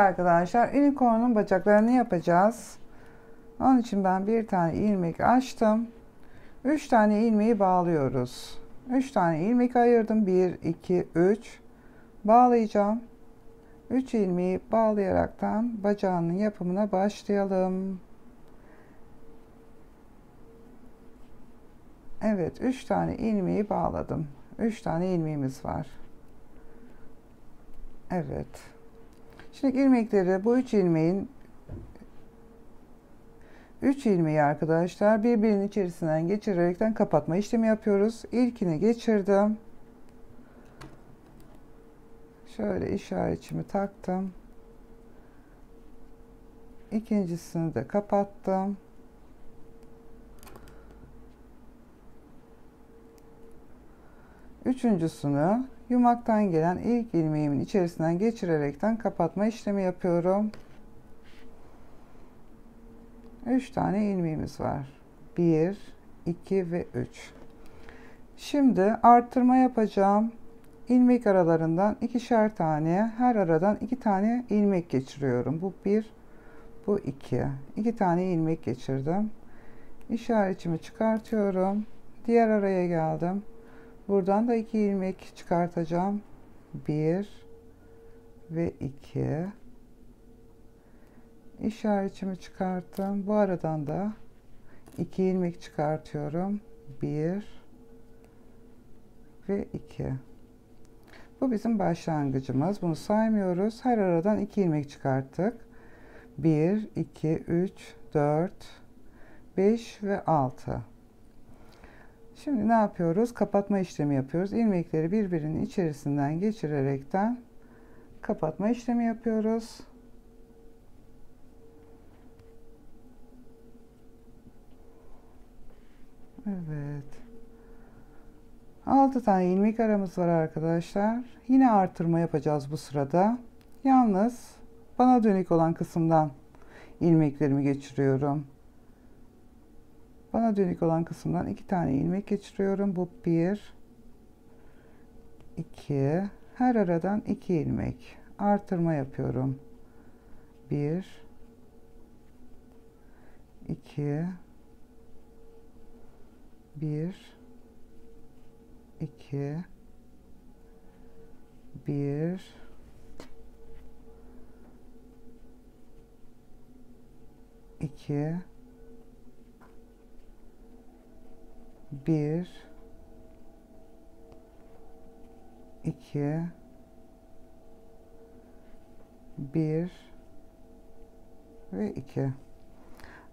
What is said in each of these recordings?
Arkadaşlar unicorn'un bacaklarını yapacağız. Onun için ben bir tane ilmek açtım. 3 tane ilmeği bağlıyoruz. 3 tane ilmek ayırdım. 1 2 3 bağlayacağım. 3 ilmeği bağlayaraktan bacağının yapımına başlayalım. Evet, 3 tane ilmeği bağladım. 3 tane ilmeğimiz var. Evet. Şimdi ilmekleri, bu 3 ilmeğin 3 ilmeği arkadaşlar birbirinin içerisinden geçirerekten kapatma işlemi yapıyoruz. İlkini geçirdim. Şöyle işaretçimi taktım. İkincisini de kapattım. Üçüncüsünü yumaktan gelen ilk ilmeğimin içerisinden geçirerekten kapatma işlemi yapıyorum. 3 tane ilmeğimiz var. 1, 2 ve 3. Şimdi artırma yapacağım. İlmek aralarından 2'şer tane, her aradan 2 tane ilmek geçiriyorum. Bu 1, bu 2. 2 tane ilmek geçirdim. İşaretçimi çıkartıyorum. Diğer araya geldim. Buradan da 2 ilmek çıkartacağım. 1 ve 2. İşaretçimi çıkarttım. Bu aradan da 2 ilmek çıkartıyorum. 1 ve 2. Bu bizim başlangıcımız. Bunu saymıyoruz. Her aradan 2 ilmek çıkarttık. 1, 2, 3, 4, 5 ve 6. Şimdi ne yapıyoruz? Kapatma işlemi yapıyoruz. İlmekleri birbirinin içerisinden geçirerekten kapatma işlemi yapıyoruz. Evet. 6 tane ilmek aramız var arkadaşlar. Yine artırma yapacağız bu sırada. Yalnız bana dönük olan kısımdan ilmeklerimi geçiriyorum. Bana dönük olan kısımdan 2 tane ilmek geçiriyorum. Bu 1, 2. Her aradan 2 ilmek. Artırma yapıyorum. 1, 2, 1, 2, 1, 2, 1, 2, 1 ve 2.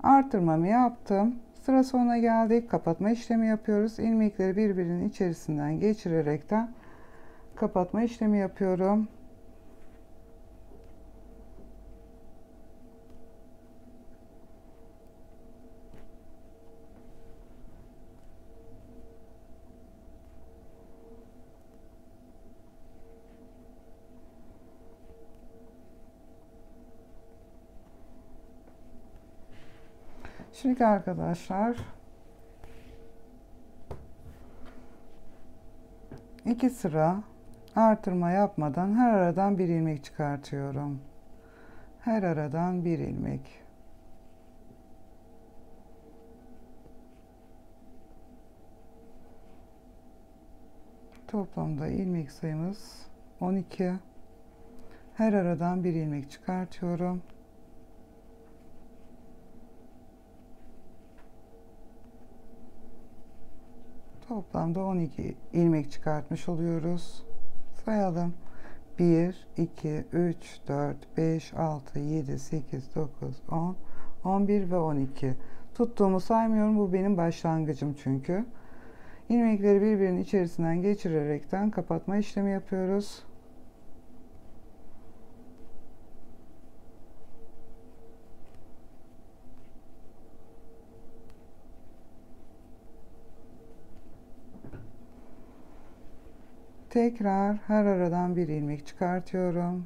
Artırmamı yaptım. Sıra sonuna geldik. Kapatma işlemi yapıyoruz. İlmekleri birbirinin içerisinden geçirerekten kapatma işlemi yapıyorum. Şimdi arkadaşlar 2 sıra artırma yapmadan her aradan bir ilmek çıkartıyorum. Her aradan bir ilmek. Toplamda ilmek sayımız 12. Her aradan bir ilmek çıkartıyorum. Toplamda 12 ilmek çıkartmış oluyoruz. Sayalım. 1, 2, 3, 4, 5, 6, 7, 8, 9, 10, 11 ve 12. Tuttuğumu saymıyorum. Bu benim başlangıcım çünkü. İlmekleri birbirinin içerisinden geçirerekten kapatma işlemi yapıyoruz. Tekrar her aradan bir ilmek çıkartıyorum.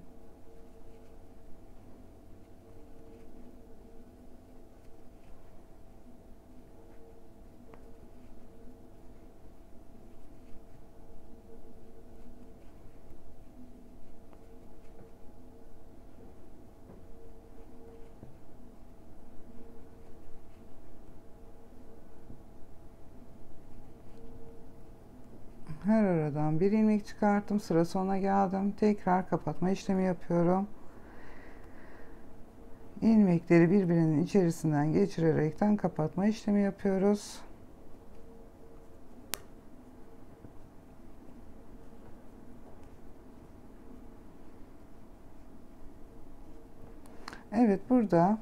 Buradan bir ilmek çıkarttım, sıra sonuna geldim, tekrar kapatma işlemi yapıyorum. İlmekleri birbirinin içerisinden geçirerekten kapatma işlemi yapıyoruz. Evet, burada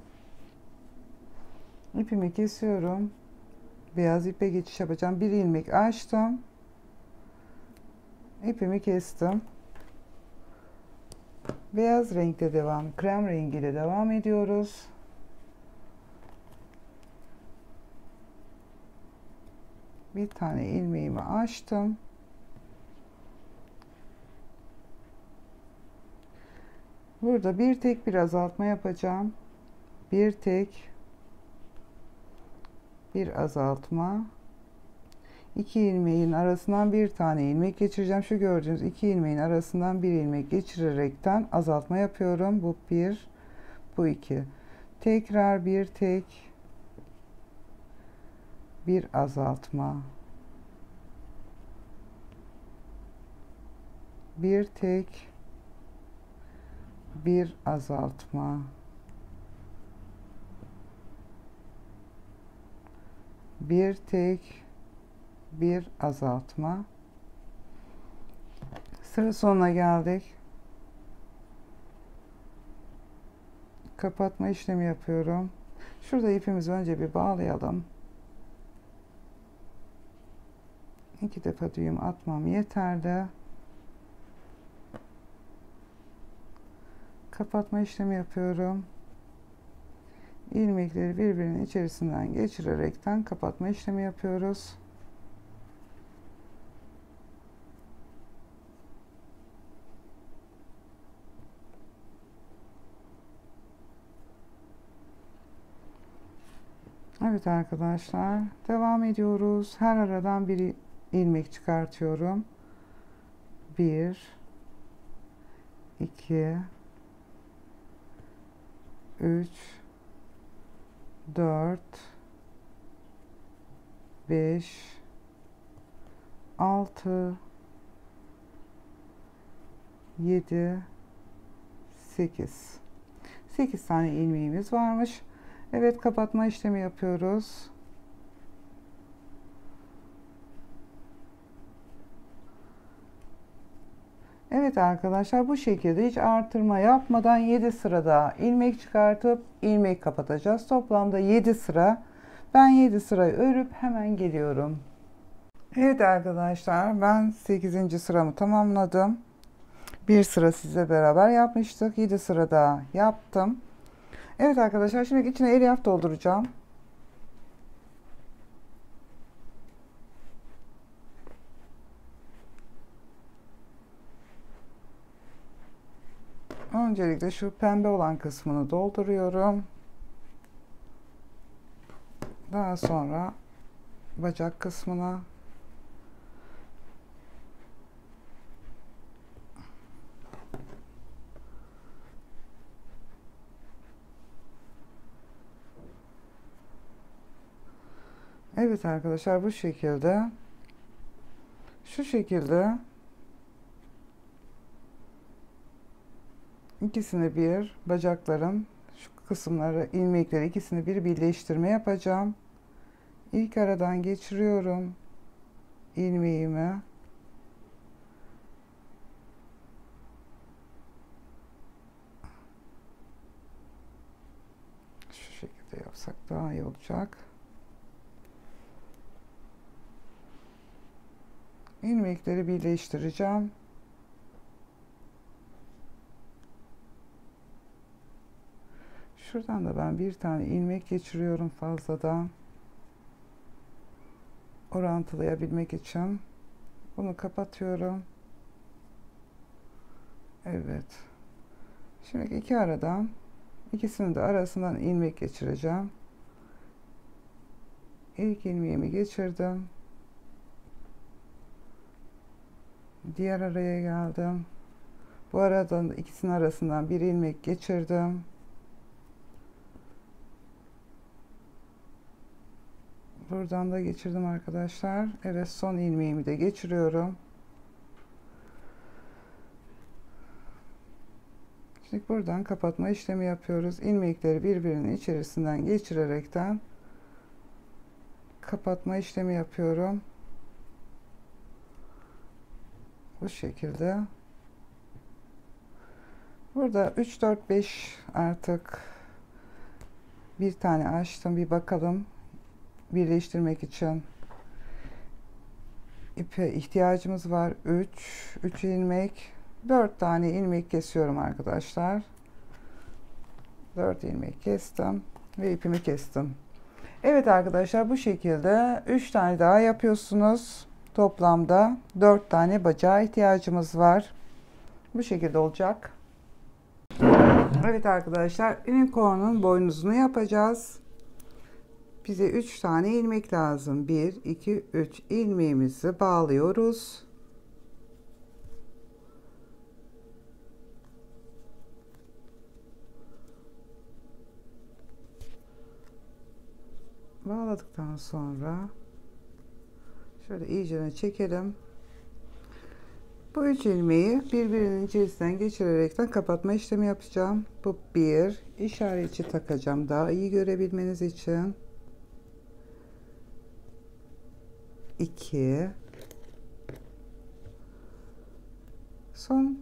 ipimi kesiyorum, beyaz ipe geçiş yapacağım. Bir ilmek açtım, ipimi kestim. Beyaz renkte devam, krem rengiyle devam ediyoruz. Bir tane ilmeğimi açtım. Burada bir tek bir azaltma yapacağım. Bir tek bir azaltma. İki ilmeğin arasından bir tane ilmek geçireceğim. Şu gördüğünüz iki ilmeğin arasından bir ilmek geçirerekten azaltma yapıyorum. Bu bir, bu iki. Tekrar bir tek bir azaltma. Bir tek bir azaltma. Bir tek bir azaltma. Sıra sonuna geldik. Kapatma işlemi yapıyorum. Şurada ipimizi önce bir bağlayalım. İki defa düğüm atmam yeterli. Kapatma işlemi yapıyorum. İlmekleri birbirinin içerisinden geçirerekten kapatma işlemi yapıyoruz. Evet arkadaşlar, devam ediyoruz. Her aradan bir ilmek çıkartıyorum. 1 2 3 4 5 6 7 8 8 tane ilmeğimiz varmış. Evet, kapatma işlemi yapıyoruz. Evet arkadaşlar, bu şekilde hiç artırma yapmadan 7 sıra daha ilmek çıkartıp ilmek kapatacağız. Toplamda 7 sıra. Ben 7 sırayı örüp hemen geliyorum. Evet arkadaşlar, ben 8. sıramı tamamladım. Bir sıra size beraber yapmıştık. 7 sıra daha yaptım. Evet arkadaşlar, şimdi içine elyaf dolduracağım. Öncelikle şu pembe olan kısmını dolduruyorum. Daha sonra bacak kısmına. Evet arkadaşlar, bu şekilde, şu şekilde ikisini bir, bacakların şu kısımları, ilmekleri ikisini bir birleştirme yapacağım. İlk aradan geçiriyorum ilmeğimi. Şu şekilde yapsak daha iyi olacak. İlmekleri birleştireceğim. Şuradan da ben bir tane ilmek geçiriyorum fazladan, orantılayabilmek için. Bunu kapatıyorum. Evet. Şimdi iki aradan, ikisini de arasından ilmek geçireceğim. İlk ilmeğimi geçirdim. Diğer araya geldim. Bu aradan ikisinin arasından bir ilmek geçirdim. Buradan da geçirdim arkadaşlar. Evet, son ilmeğimi de geçiriyorum. Şimdi buradan kapatma işlemi yapıyoruz. İlmekleri birbirinin içerisinden geçirerekten kapatma işlemi yapıyorum. Bu şekilde. Burada 3 4 5 artık bir tane açtım. Bir bakalım. Birleştirmek için ipe ihtiyacımız var. 3 ilmek, 4 tane ilmek kesiyorum arkadaşlar. 4 ilmek kestim ve ipimi kestim. Evet arkadaşlar, bu şekilde 3 tane daha yapıyorsunuz. Toplamda 4 tane bacağa ihtiyacımız var. Bu şekilde olacak. Evet arkadaşlar, unicorn'un boynuzunu yapacağız. Bize 3 tane ilmek lazım. 1, 2, 3 ilmeğimizi bağlıyoruz. Bağladıktan sonra şöyle iyicene çekelim. Bu 3 ilmeği birbirinin içerisinden geçirerekten kapatma işlemi yapacağım. Bu 1, işaretçi takacağım daha iyi görebilmeniz için. 2, son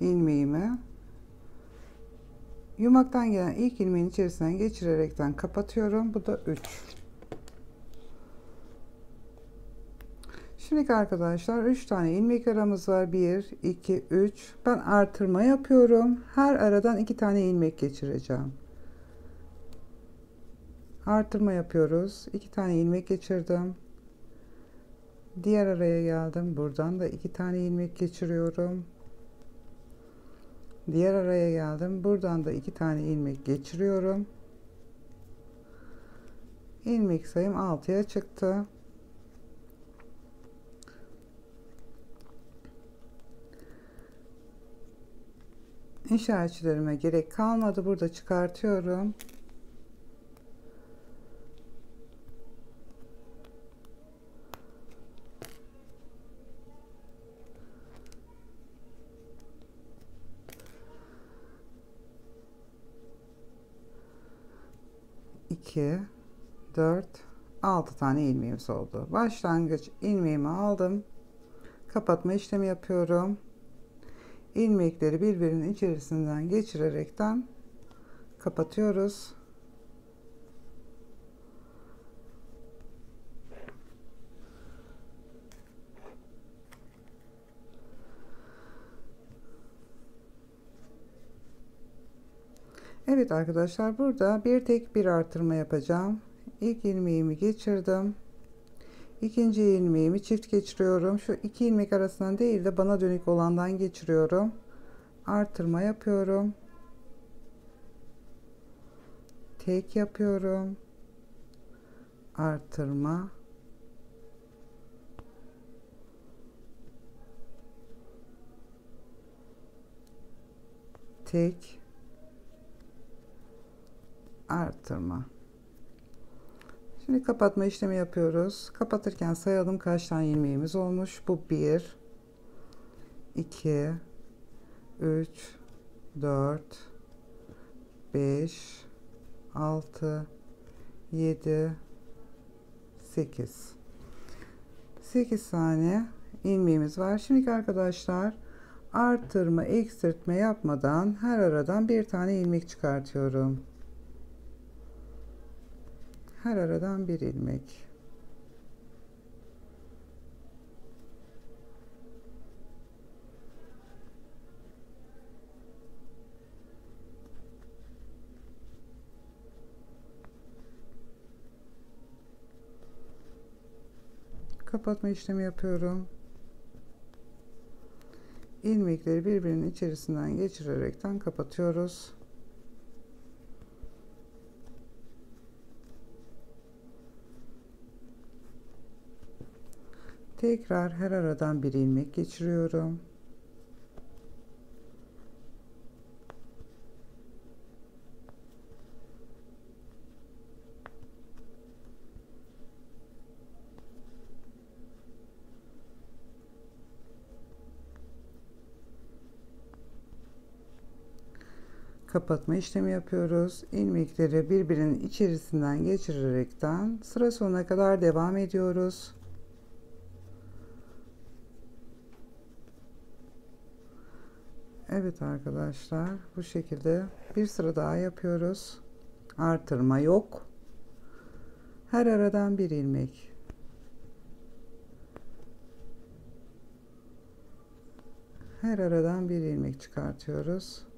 ilmeğimi yumaktan gelen ilk ilmeğin içerisinden geçirerekten kapatıyorum. Bu da 3. Şimdi arkadaşlar 3 tane ilmek aramız var. 1 2 3 ben artırma yapıyorum. Her aradan 2 tane ilmek geçireceğim. Artırma yapıyoruz. 2 tane ilmek geçirdim. Diğer araya geldim. Buradan da 2 tane ilmek geçiriyorum. Diğer araya geldim. Buradan da 2 tane ilmek geçiriyorum. İlmek sayım 6'ya çıktı. İşaretçilerime gerek kalmadı. Burada çıkartıyorum. İki, 4, 6 tane ilmeğimiz oldu. Başlangıç ilmeğimi aldım. Kapatma işlemi yapıyorum. İlmekleri birbirinin içerisinden geçirerekten kapatıyoruz. Evet arkadaşlar, burada bir tek bir artırma yapacağım. İlk ilmeğimi geçirdim. İkinci ilmeğimi çift geçiriyorum. Şu iki ilmek arasından değil de bana dönük olandan geçiriyorum. Artırma yapıyorum. Tek yapıyorum. Artırma. Tek. Artırma. Şimdi kapatma işlemi yapıyoruz. Kapatırken sayalım kaç tane ilmeğimiz olmuş. Bu 1, 2, 3, 4, 5, 6, 7, 8. 8 tane ilmeğimiz var. Şimdi arkadaşlar, artırma, eksiltme yapmadan her aradan bir tane ilmek çıkartıyorum. Her aradan bir ilmek. Kapatma işlemi yapıyorum. İlmekleri birbirinin içerisinden geçirerekten kapatıyoruz. Tekrar her aradan bir ilmek geçiriyorum. kapatma işlemi yapıyoruz. İlmekleri birbirinin içerisinden geçirerekten sıra sonuna kadar devam ediyoruz. Evet arkadaşlar, bu şekilde bir sıra daha yapıyoruz. Artırma yok. Her aradan bir ilmek. Her aradan bir ilmek çıkartıyoruz.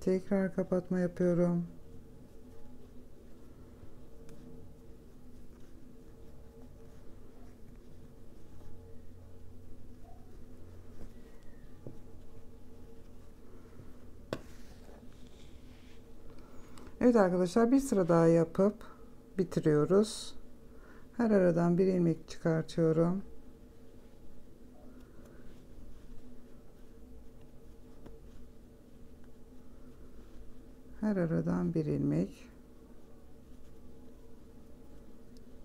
Tekrar kapatma yapıyorum. Evet arkadaşlar, bir sıra daha yapıp bitiriyoruz. Her aradan bir ilmek çıkartıyorum. Her aradan bir ilmek.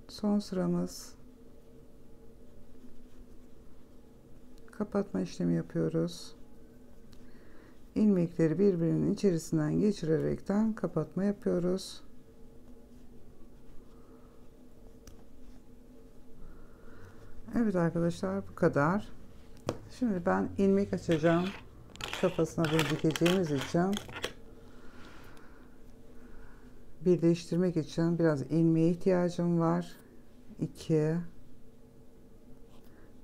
Son sıramız. Kapatma işlemi yapıyoruz. İlmekleri birbirinin içerisinden geçirerekten kapatma yapıyoruz. Evet arkadaşlar, bu kadar. Şimdi ben ilmek açacağım. Kafasına bunu dikeceğimiz için, birleştirmek için biraz ilmeğe ihtiyacım var. 2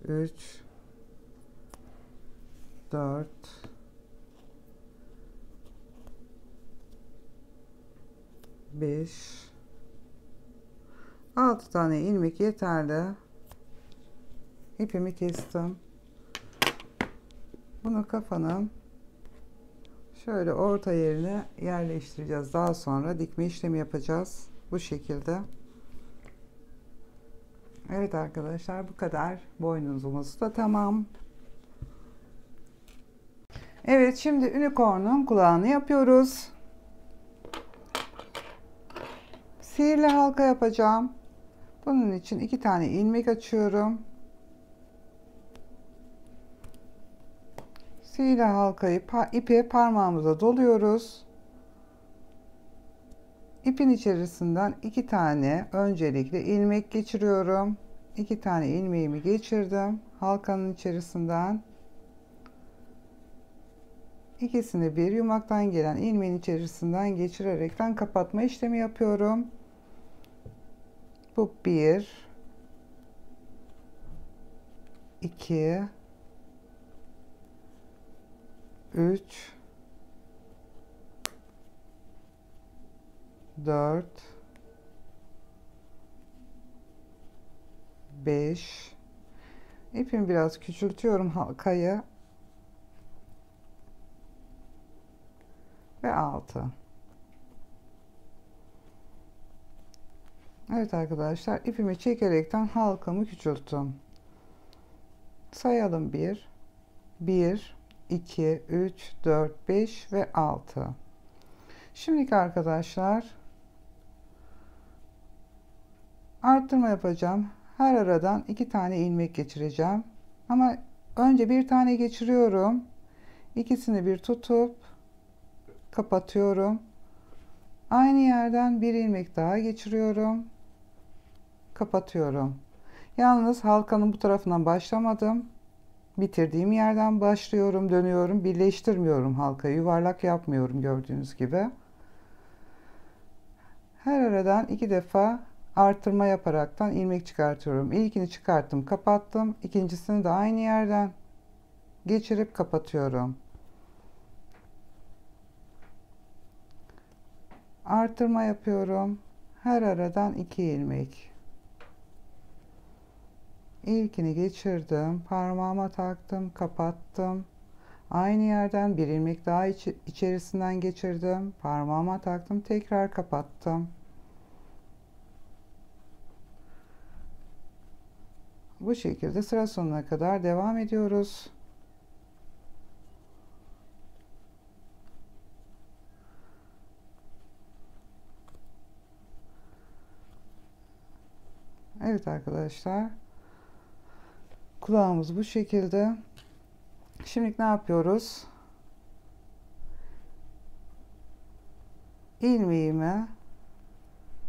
3 4 5 6 tane ilmek yeterli. İpimi kestim. Bunu kafanın şöyle orta yerine yerleştireceğiz. Daha sonra dikme işlemi yapacağız. Bu şekilde. Evet arkadaşlar, bu kadar. Boynuzumuz da tamam. Evet, şimdi unicorn'un kulağını yapıyoruz. Sihirli halka yapacağım. Bunun için 2 tane ilmek açıyorum. Sihirli halkayı ipi parmağımıza doluyoruz. İpin içerisinden 2 tane öncelikle ilmek geçiriyorum. 2 tane ilmeğimi geçirdim. Halkanın içerisinden ikisini bir yumaktan gelen ilmeğin içerisinden geçirerekten kapatma işlemi yapıyorum. Bu 1 2 3 4 5. İpimi biraz küçültüyorum, halkayı, ve 6. Evet arkadaşlar, ipimi çekerekten halkamı küçülttüm. Sayalım. 1 2 3 4 5 ve 6. Şimdiki arkadaşlar, artırma yapacağım. Her aradan 2 tane ilmek geçireceğim, ama önce 1 tane geçiriyorum, ikisini bir tutup kapatıyorum. Aynı yerden bir ilmek daha geçiriyorum, kapatıyorum. Yalnız halkanın bu tarafından başlamadım, bitirdiğim yerden başlıyorum, dönüyorum, birleştirmiyorum halkayı, yuvarlak yapmıyorum. Gördüğünüz gibi her aradan 2 defa artırma yaparaktan ilmek çıkartıyorum. İlkini çıkarttım, kapattım, ikincisini de aynı yerden geçirip kapatıyorum. Artırma yapıyorum. Her aradan 2 ilmek. İlkini geçirdim, parmağıma taktım, kapattım. Aynı yerden bir ilmek daha içerisinden geçirdim, parmağıma taktım, tekrar kapattım. Bu şekilde sıra sonuna kadar devam ediyoruz. Evet arkadaşlar, kulağımız bu şekilde. Şimdi ne yapıyoruz? İlmeğimi,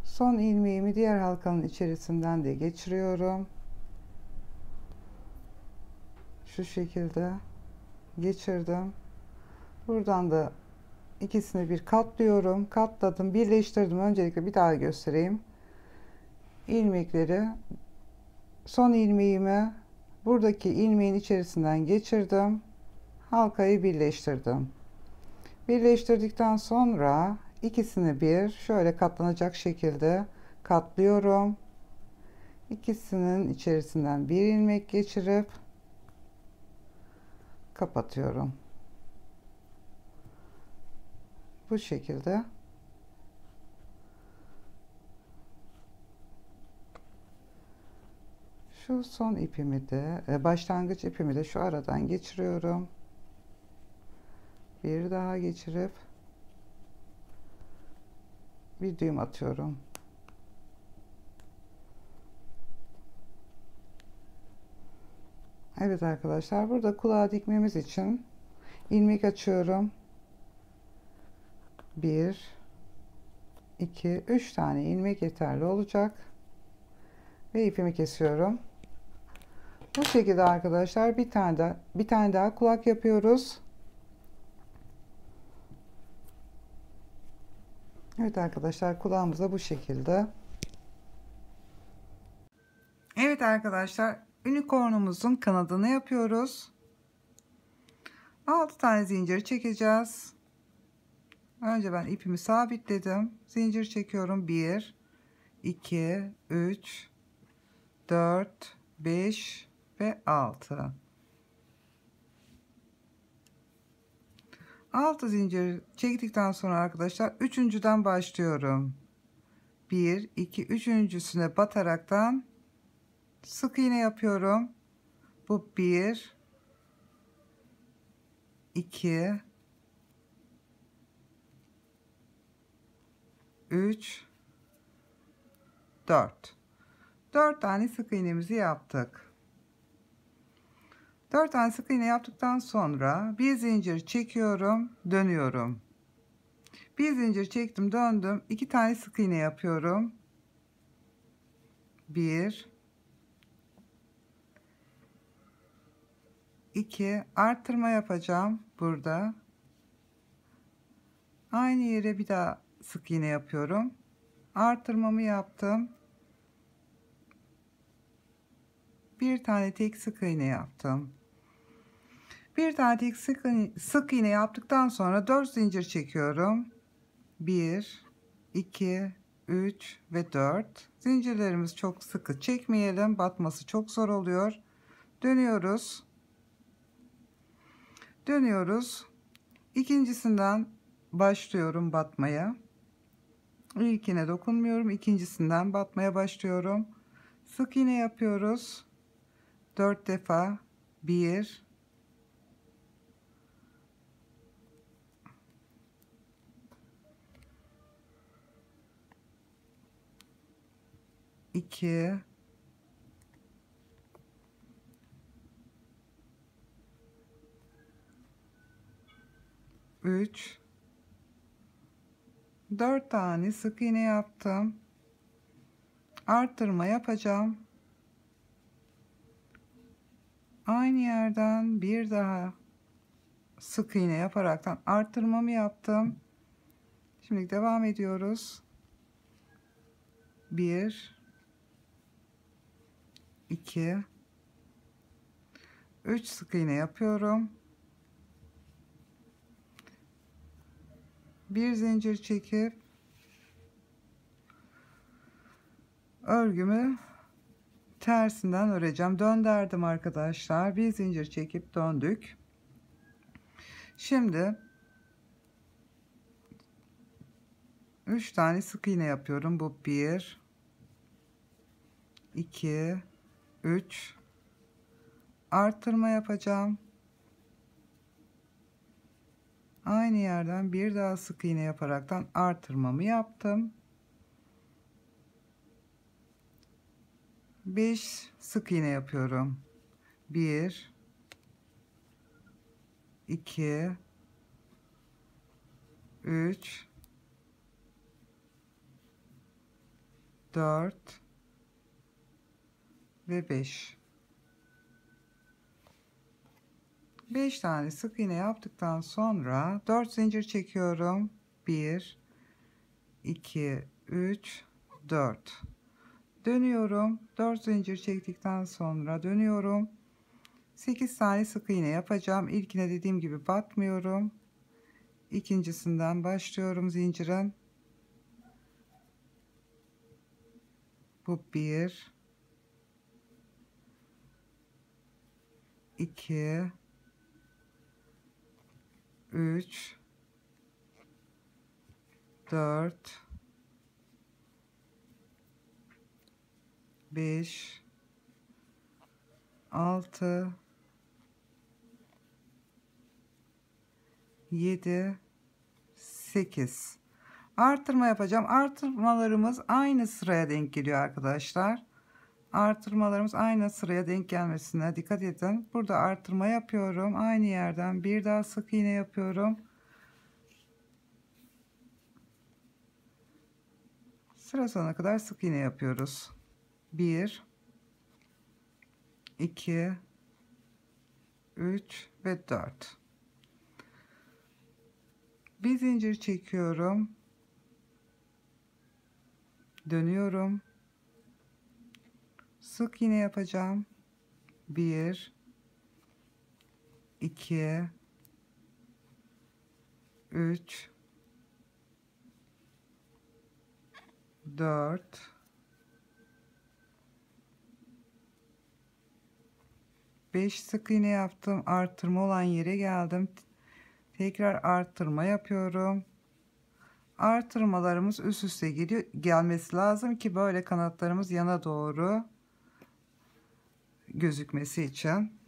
son ilmeğimi diğer halkanın içerisinden de geçiriyorum. Şu şekilde geçirdim. Buradan da ikisini bir katlıyorum. Katladım, birleştirdim. Öncelikle bir daha göstereyim. İlmekleri, son ilmeğimi buradaki ilmeğin içerisinden geçirdim. Halkayı birleştirdim. Birleştirdikten sonra ikisini bir şöyle katlanacak şekilde katlıyorum. İkisinin içerisinden bir ilmek geçirip kapatıyorum. Bu şekilde. Şu son ipimi de, başlangıç ipimi de şu aradan geçiriyorum. Bir daha geçirip bir düğüm atıyorum. Evet arkadaşlar, burada kulağa dikmemiz için ilmek açıyorum. 1 2 3 tane ilmek yeterli olacak. Ve ipimi kesiyorum. Bu şekilde arkadaşlar bir tane daha kulak yapıyoruz. Evet arkadaşlar, kulağımız da bu şekilde. Evet arkadaşlar, unicornumuzun kanadını yapıyoruz. 6 tane zincir çekeceğiz. Önce ben ipimi sabitledim. Zincir çekiyorum. 1 2 3 4 5 ve 6. 6 zincir çektikten sonra arkadaşlar üçüncüden başlıyorum. 1 2 üçüncüsüne bataraktan sık iğne yapıyorum. Bu 1 2 3 4. 4 tane sık iğnemizi yaptık. 4 tane sık iğne yaptıktan sonra bir zincir çekiyorum, dönüyorum. Bir zincir çektim, döndüm. 2 tane sık iğne yapıyorum. 1 2 artırma yapacağım burada. Aynı yere bir daha sık iğne yapıyorum. Artırmamı yaptım. Bir tane tek sık iğne yaptım. Bir tane tek sık iğne yaptıktan sonra 4 zincir çekiyorum. 1 2 3 ve 4. Zincirlerimiz çok sıkı çekmeyelim, batması çok zor oluyor. Dönüyoruz. Dönüyoruz. İkincisinden başlıyorum batmaya. İlkine dokunmuyorum. İkincisinden batmaya başlıyorum. Sık iğne yapıyoruz. 4 defa. 1 2 3 4 tane sık iğne yaptım. Artırma yapacağım. Aynı yerden bir daha sık iğne yaparaktan artırmamı yaptım. Şimdi devam ediyoruz. 1 2 3 sık iğne yapıyorum. Bir zincir çekip örgümü tersinden öreceğim. Döndürdüm arkadaşlar. Bir zincir çekip döndük. Şimdi 3 tane sık iğne yapıyorum. Bu 1 2 3 artırma yapacağım. Aynı yerden bir daha sık iğne yaparaktan artırmamı yaptım. 5 sık iğne yapıyorum. 1 2 3 4 ve 5 tane sık iğne yaptıktan sonra 4 zincir çekiyorum. 1 2 3 4 dönüyorum. 4 zincir çektikten sonra dönüyorum. 8 tane sık iğne yapacağım. İlkine dediğim gibi batmıyorum. İkincisinden başlıyorum zincirin. Bu 1 2 3 4 5 6 7 8 artırma yapacağım. Artırmalarımız aynı sıraya denk geliyor arkadaşlar. Artırmalarımız aynı sıraya denk gelmesine dikkat edin. Burada artırma yapıyorum. Aynı yerden bir daha sık iğne yapıyorum. Sıra sonuna kadar sık iğne yapıyoruz. 1 2 3 ve 4 bir zincir çekiyorum, dönüyorum, sık iğne yapacağım. 1 2 3 4 5 sık iğne yaptım. Artırma olan yere geldim. Tekrar artırma yapıyorum. Artırmalarımız üst üste geliyor, gelmesi lazım ki böyle kanatlarımız yana doğru gözükmesi için.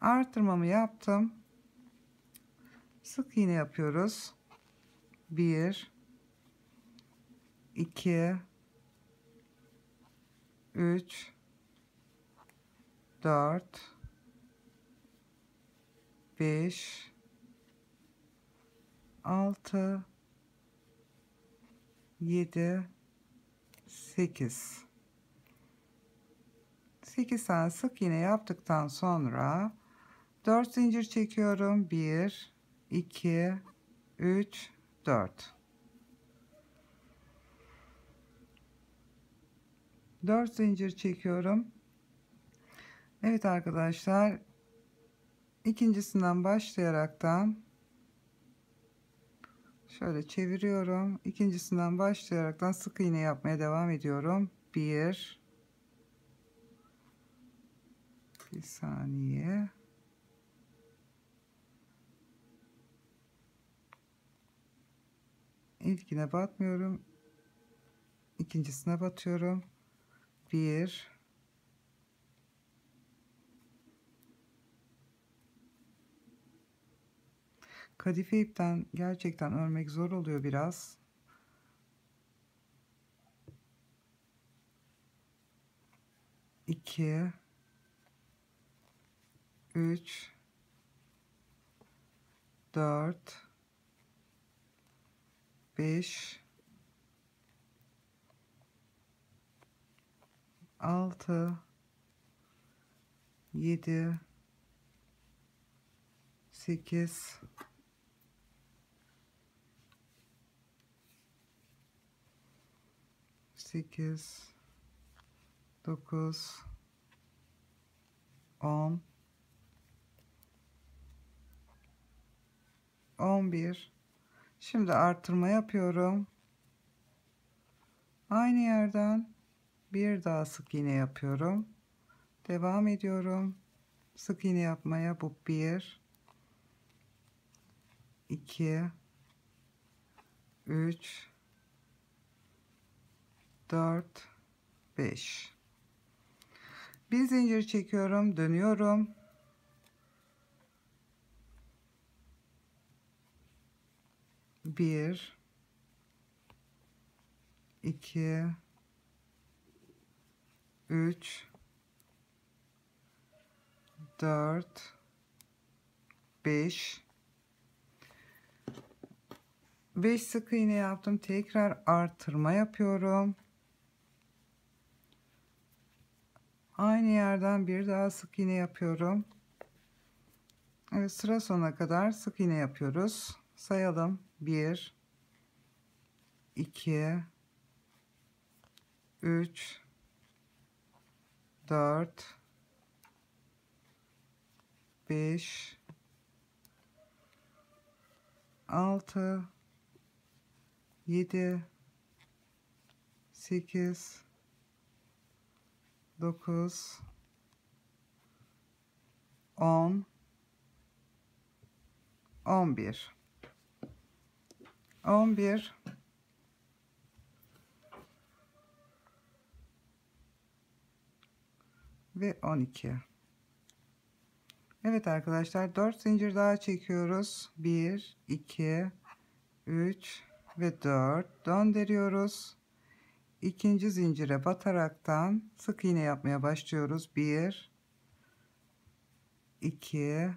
Artırmamı yaptım. Sık iğne yapıyoruz. 1 2 3 4 5 6 7 8 8 tane sık iğne yaptıktan sonra 4 zincir çekiyorum. 1 2 3 4 4 zincir çekiyorum. Evet arkadaşlar, ikincisinden başlayaraktan şöyle çeviriyorum. İkincisinden başlayaraktan sık iğne yapmaya devam ediyorum. Bir saniye. 1'ine batmıyorum. İkincisine batıyorum. 1. Kadife ipten gerçekten örmek zor oluyor biraz. İki, üç, dört, beş, altı, yedi, sekiz, 8 9 10 11 Şimdi artırma yapıyorum. Aynı yerden bir daha sık iğne yapıyorum. Devam ediyorum sık iğne yapmaya. Bu 1 2 3 4 5 bir zincir çekiyorum, dönüyorum, bir iki 3 4 5. 5 sık iğne yaptım, tekrar artırma yapıyorum, aynı yerden bir daha sık iğne yapıyorum. Evet, sıra sonuna kadar sık iğne yapıyoruz. Sayalım. 1 2 3 4 5 6 7 8 9 10 11. 11 ve 12. Evet arkadaşlar, 4 zincir daha çekiyoruz. 1 2 3 ve 4 döndürüyoruz. İkinci zincire bataraktan sık iğne yapmaya başlıyoruz. 1 2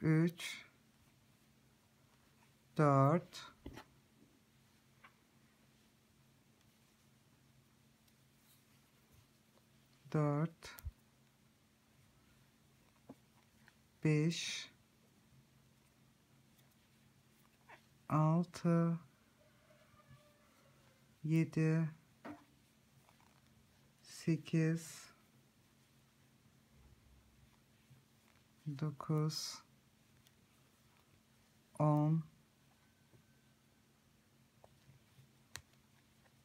3 4 4 5 6 7 8 9 10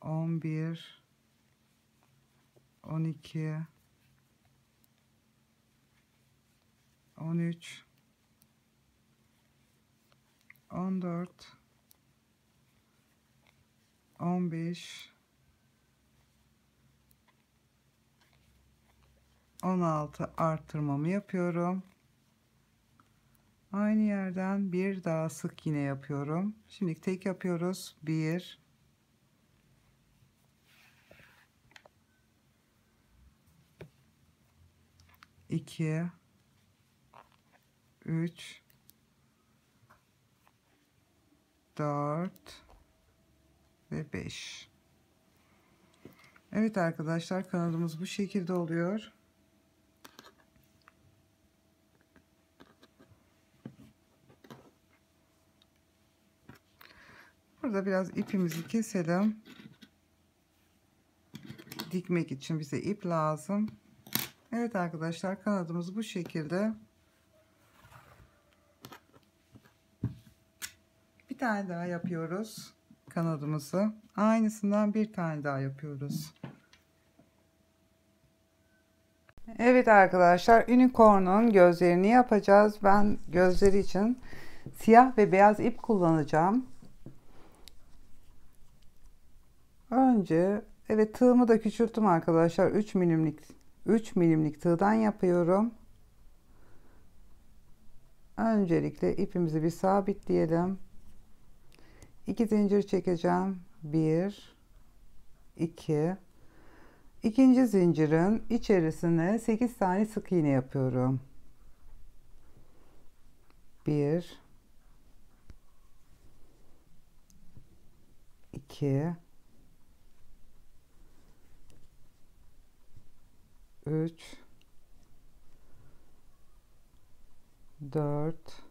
11 12 13 14 15 16 artırmamı yapıyorum. Aynı yerden bir daha sık iğne yapıyorum. Şimdi tek yapıyoruz. 1 2 3 4 ve 5. Evet arkadaşlar, kanalımız bu şekilde oluyor. Burada biraz ipimizi keselim. Dikmek için bize ip lazım. Evet arkadaşlar, kanadımız bu şekilde. Bir tane daha yapıyoruz kanadımızı. Aynısından bir tane daha yapıyoruz. Evet arkadaşlar, unicorn'un gözlerini yapacağız. Ben gözleri için siyah ve beyaz ip kullanacağım. Önce evet, tığımı da küçülttüm arkadaşlar. 3 milimlik tığdan yapıyorum. Öncelikle ipimizi bir sabitleyelim. 2 zincir çekeceğim. 1 2. İkinci zincirin içerisine 8 tane sık iğne yapıyorum. 1 2 3 4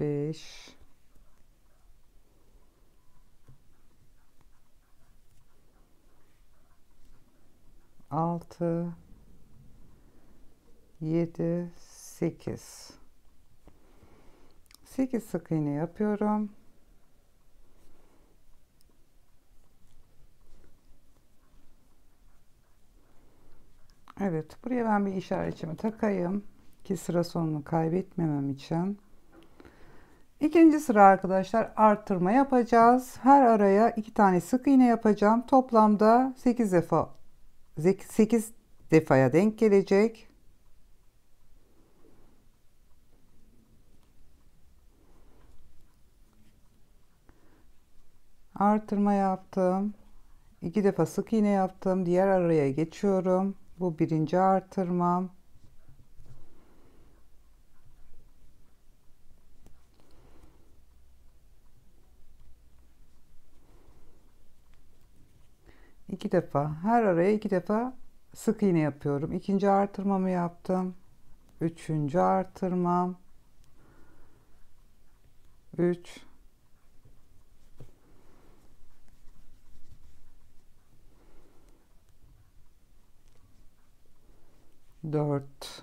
5 6 7 8. 8 sık iğne yapıyorum. Evet, buraya ben bir işaretimi takayım ki sıra sonunu kaybetmemem için. İkinci sıra arkadaşlar, artırma yapacağız. Her araya 2 tane sık iğne yapacağım. Toplamda 8 defaya denk gelecek. artırma yaptım, 2 defa sık iğne yaptım, diğer araya geçiyorum. Bu birinci artırmam. İki defa, her araya 2 defa sık iğne yapıyorum. İkinci artırmamı yaptım. Üçüncü artırmam. 3 4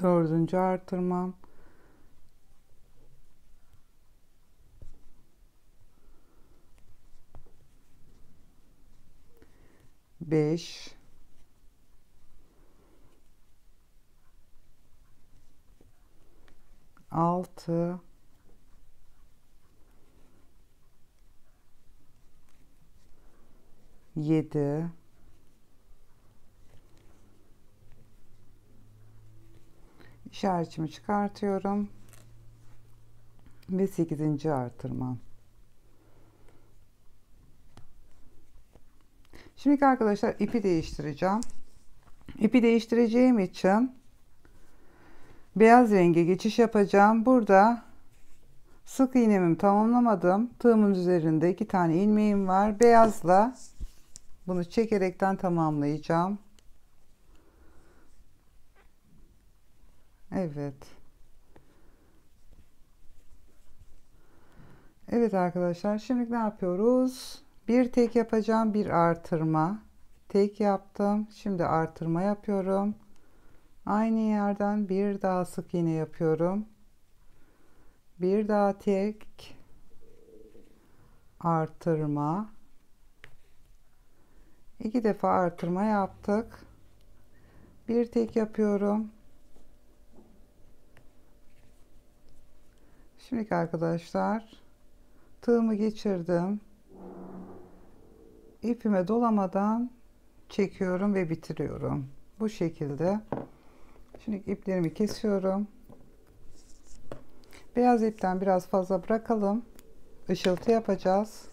dördüncü artırmam. 5 6 7 işaretimi çıkartıyorum ve 8. artırmam. Şimdi arkadaşlar ipi değiştireceğim. İpi değiştireceğim için beyaz renge geçiş yapacağım. Burada sık iğnemi tamamlamadım. Tığımın üzerinde 2 tane ilmeğim var. Beyazla bunu çekerekten tamamlayacağım. Evet arkadaşlar, şimdi ne yapıyoruz? Bir tek yapacağım, bir artırma. Tek yaptım, şimdi artırma yapıyorum. Aynı yerden bir daha sık iğne yapıyorum. Bir daha tek artırma. 2 defa artırma yaptık. Bir tek yapıyorum. Şimdi arkadaşlar tığımı geçirdim. İpime dolamadan çekiyorum ve bitiriyorum. Bu şekilde. Şimdi iplerimi kesiyorum. Beyaz ipten biraz fazla bırakalım. Işıltı yapacağız.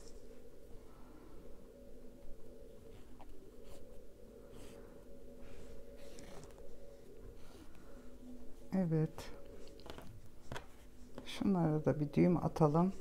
Evet. Şunlara da bir düğüm atalım.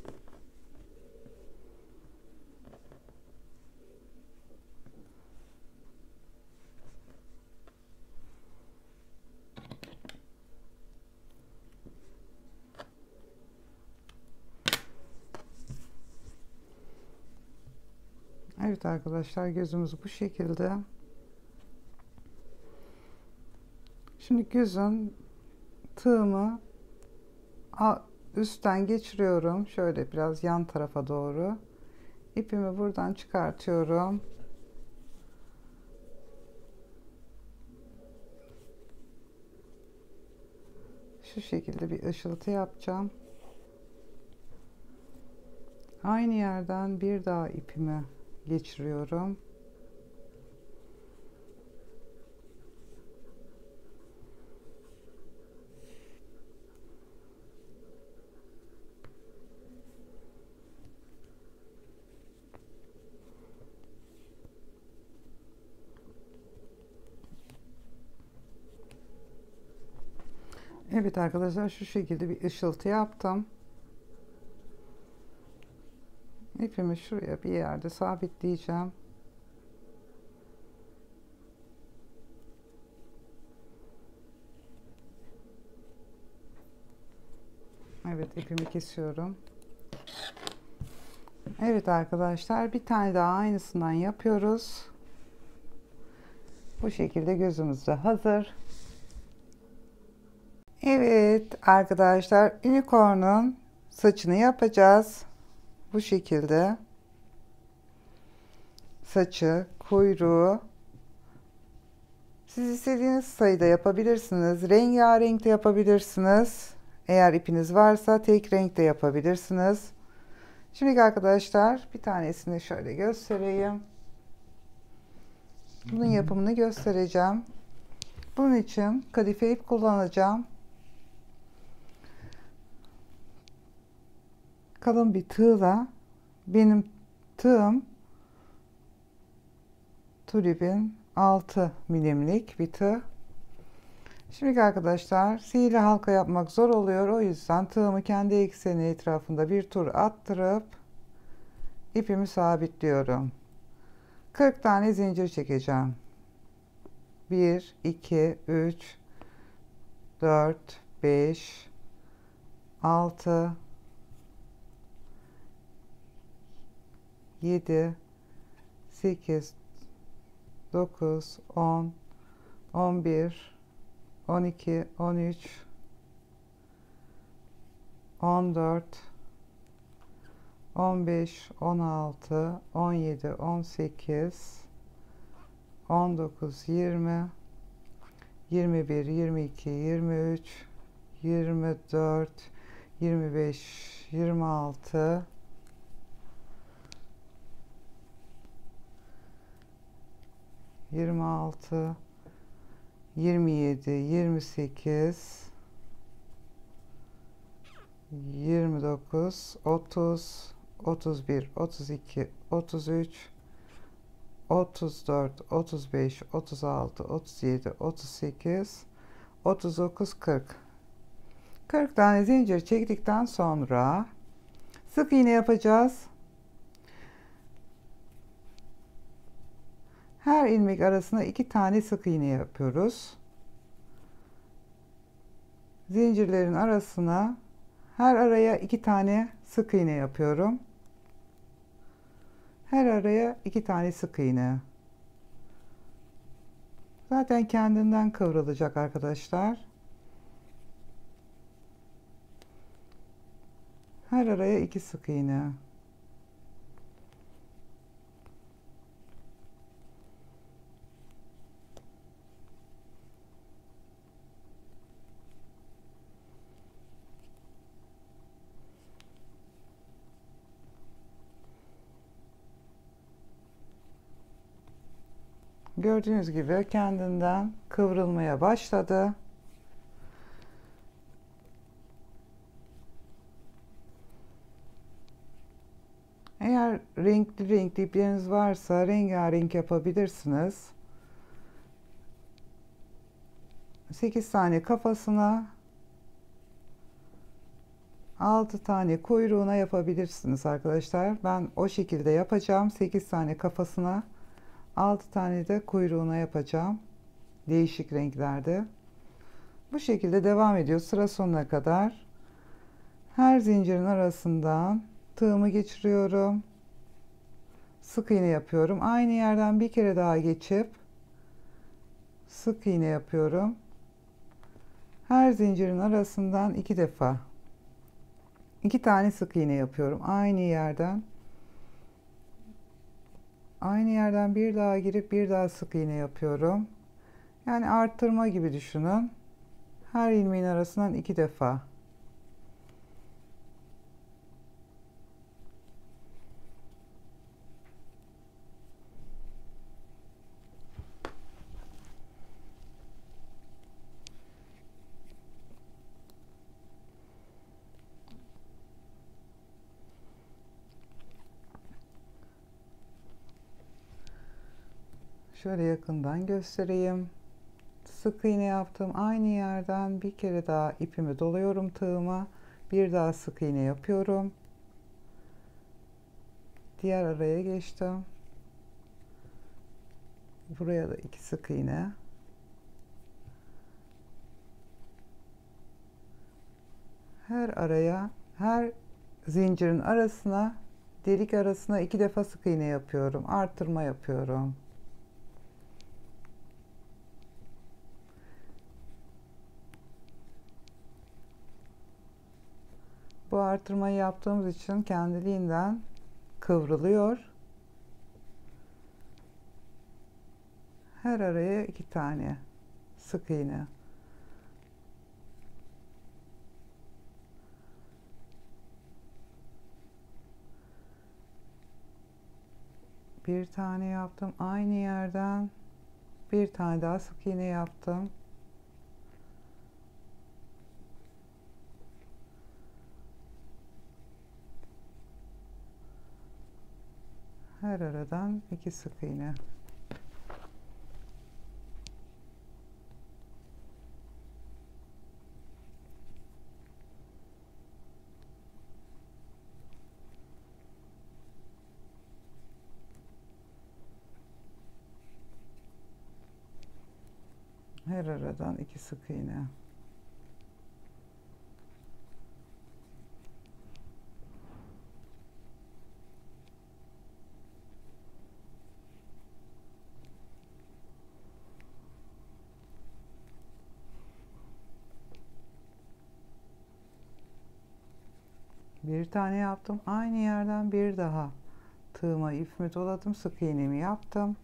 Evet arkadaşlar, gözümüz bu şekilde. Şimdi gözün tığımı üstten geçiriyorum. Şöyle biraz yan tarafa doğru. İpimi buradan çıkartıyorum. Şu şekilde bir ışıltı yapacağım. Aynı yerden bir daha ipimi geçiriyorum. Evet arkadaşlar, şu şekilde bir ışıltı yaptım. İpimi şuraya bir yerde sabitleyeceğim. Evet, ipimi kesiyorum. Evet arkadaşlar, bir tane daha aynısından yapıyoruz. Bu şekilde gözümüz de hazır. Evet arkadaşlar, unicorn'un saçını yapacağız. Bu şekilde saçı, kuyruğu siz istediğiniz sayıda yapabilirsiniz. Rengarenk de yapabilirsiniz. Eğer ipiniz varsa tek renk de yapabilirsiniz. Şimdi arkadaşlar bir tanesini şöyle göstereyim. Bunun yapımını göstereceğim. Bunun için kadife ip kullanacağım. kalın bir tığla, benim tığım tulibin 6 milimlik bir tığ. Şimdi arkadaşlar sihirli halka yapmak zor oluyor, o yüzden tığımı kendi ekseni etrafında bir tur attırıp ipimi sabitliyorum. 40 tane zincir çekeceğim. 1 2 3 4 5 6 7 8 9 10 11 12 13 14 15 16 17 18 19 20 21 22 23 24 25 26 26 27 28 29 30 31 32 33 34 35 36 37 38 39 40 tane zincir çektikten sonra sık iğne yapacağız. Her ilmek arasına 2 tane sık iğne yapıyoruz. Zincirlerin arasına, her araya 2 tane sık iğne yapıyorum. Her araya 2 tane sık iğne. Zaten kendinden kıvrılacak arkadaşlar. Her araya 2 sık iğne. Gördüğünüz gibi kendinden kıvrılmaya başladı. Eğer renkli ipleriniz varsa rengarenk yapabilirsiniz. 8 tane kafasına, 6 tane kuyruğuna yapabilirsiniz arkadaşlar. Ben o şekilde yapacağım. 8 tane kafasına, 6 tane de kuyruğuna yapacağım. Değişik renklerde. Bu şekilde devam ediyor sıra sonuna kadar. Her zincirin arasından tığımı geçiriyorum. Sık iğne yapıyorum. Aynı yerden bir kere daha geçip sık iğne yapıyorum. Her zincirin arasından 2 defa 2 tane sık iğne yapıyorum. Aynı yerden bir daha girip bir daha sık iğne yapıyorum. Yani arttırma gibi düşünün. Her ilmeğin arasından 2 defa. Şöyle yakından göstereyim. Sık iğne yaptım. Aynı yerden bir kere daha ipimi doluyorum tığıma. Bir daha sık iğne yapıyorum. Diğer araya geçtim. Buraya da 2 sık iğne. Her zincirin arasına, delik arasına 2 defa sık iğne yapıyorum. Artırma yapıyorum. Bu artırmayı yaptığımız için kendiliğinden kıvrılıyor. Her araya 2 tane sık iğne. Bir tane yaptım. Aynı yerden bir tane daha sık iğne yaptım. her aradan 2 sık iğne. Her aradan 2 sık iğne. Bir tane yaptım. Aynı yerden bir daha tığıma ipimi doladım. Sık iğnemi yaptım.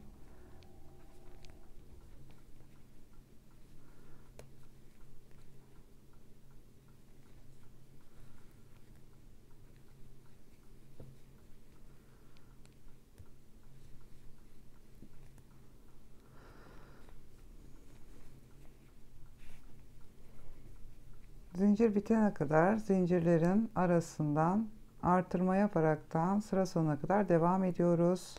Zincir bitene kadar zincirlerin arasından artırma yaparaktan sıra sonuna kadar devam ediyoruz.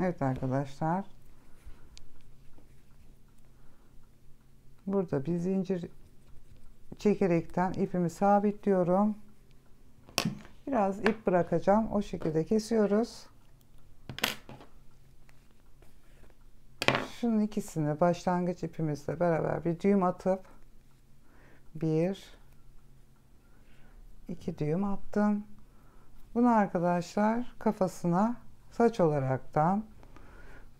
Evet arkadaşlar, burada bir zincir çekerekten ipimi sabitliyorum, biraz ip bırakacağım, o şekilde kesiyoruz. Şunun ikisini başlangıç ipimizle beraber bir düğüm atıp 1-2 düğüm attım. Bunu arkadaşlar kafasına saç olaraktan,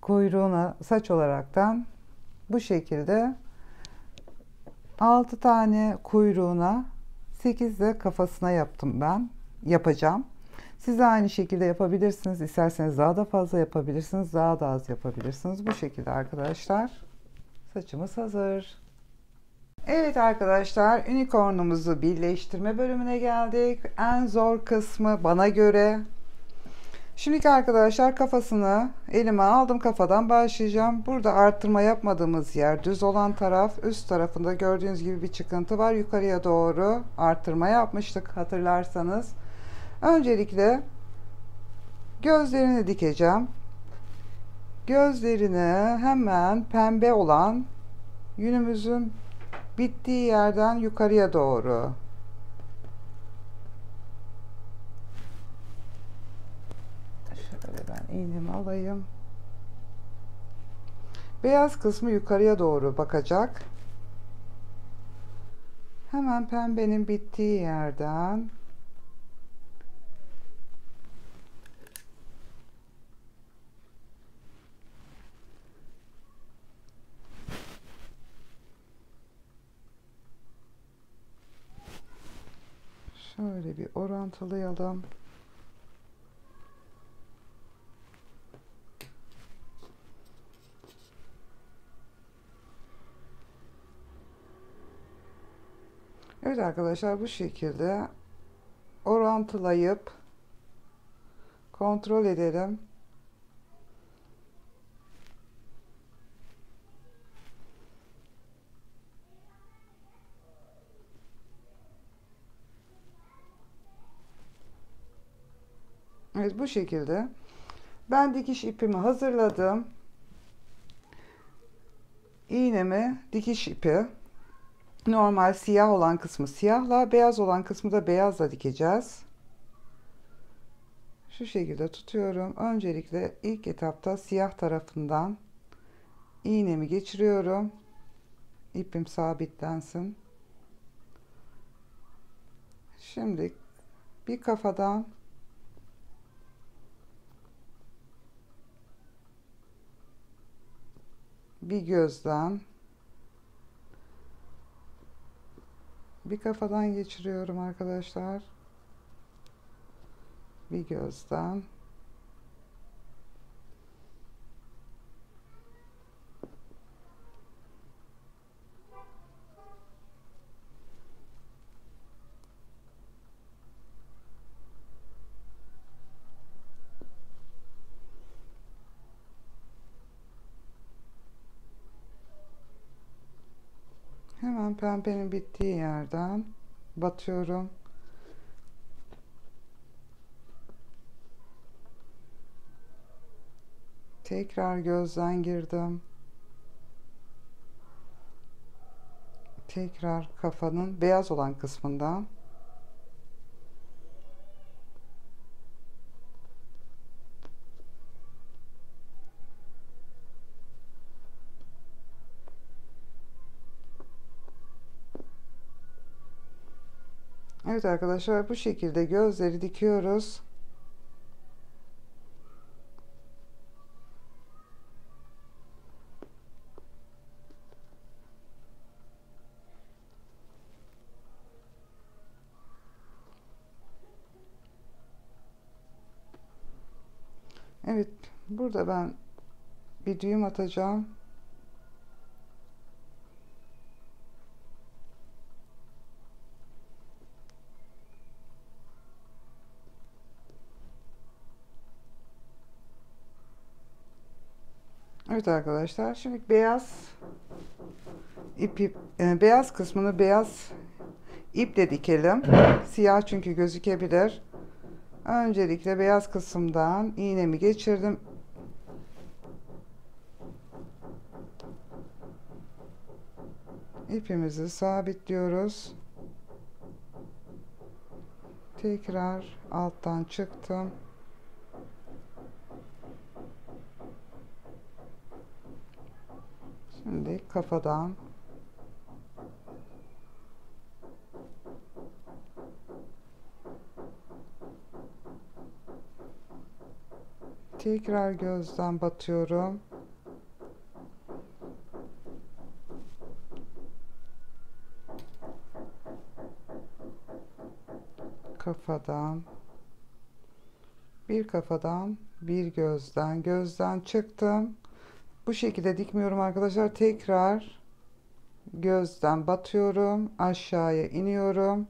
kuyruğuna saç olaraktan bu şekilde 6 tane kuyruğuna, 8 de kafasına yaptım, ben yapacağım. Siz de aynı şekilde yapabilirsiniz. İsterseniz daha da fazla yapabilirsiniz, daha da az yapabilirsiniz. Bu şekilde arkadaşlar saçımız hazır. Evet arkadaşlar, unicornumuzu birleştirme bölümüne geldik. En zor kısmı bana göre. Şimdiki arkadaşlar kafasını elime aldım, kafadan başlayacağım. Burada artırma yapmadığımız yer düz olan taraf, üst tarafında gördüğünüz gibi bir çıkıntı var. Yukarıya doğru artırma yapmıştık hatırlarsanız. Öncelikle gözlerini dikeceğim. Gözlerini hemen pembe olan yünümüzün bittiği yerden yukarıya doğru iğnemi alayım. Beyaz kısmı yukarıya doğru bakacak. Hemen pembenin bittiği yerden şöyle bir orantılayalım. Evet arkadaşlar, bu şekilde orantılayıp kontrol edelim. Evet, bu şekilde ben dikiş ipimi hazırladım. İğnemi, dikiş ipi, normal siyah olan kısmı siyahla, beyaz olan kısmı da beyazla dikeceğiz. Şu şekilde tutuyorum. Öncelikle ilk etapta siyah tarafından iğnemi geçiriyorum. İpim sabitlensin. Şimdi bir kafadan bir gözden Bir kafadan geçiriyorum arkadaşlar. Bir gözden. Hemen pembenin bittiği yerden batıyorum. Tekrar gözden girdim. Tekrar kafanın beyaz olan kısmından. Evet arkadaşlar, bu şekilde gözleri dikiyoruz. Evet, burada ben bir düğüm atacağım. Evet arkadaşlar, şimdi beyaz ipi, beyaz kısmını beyaz iple dikelim. Siyah çünkü gözükebilir. Öncelikle beyaz kısımdan iğnemi geçirdim. İpimizi sabitliyoruz. Tekrar alttan çıktım. Şimdi kafadan tekrar gözden batıyorum. Kafadan bir, kafadan bir, gözden, gözden çıktım. Bu şekilde dikmiyorum arkadaşlar. Tekrar gözden batıyorum, aşağıya iniyorum,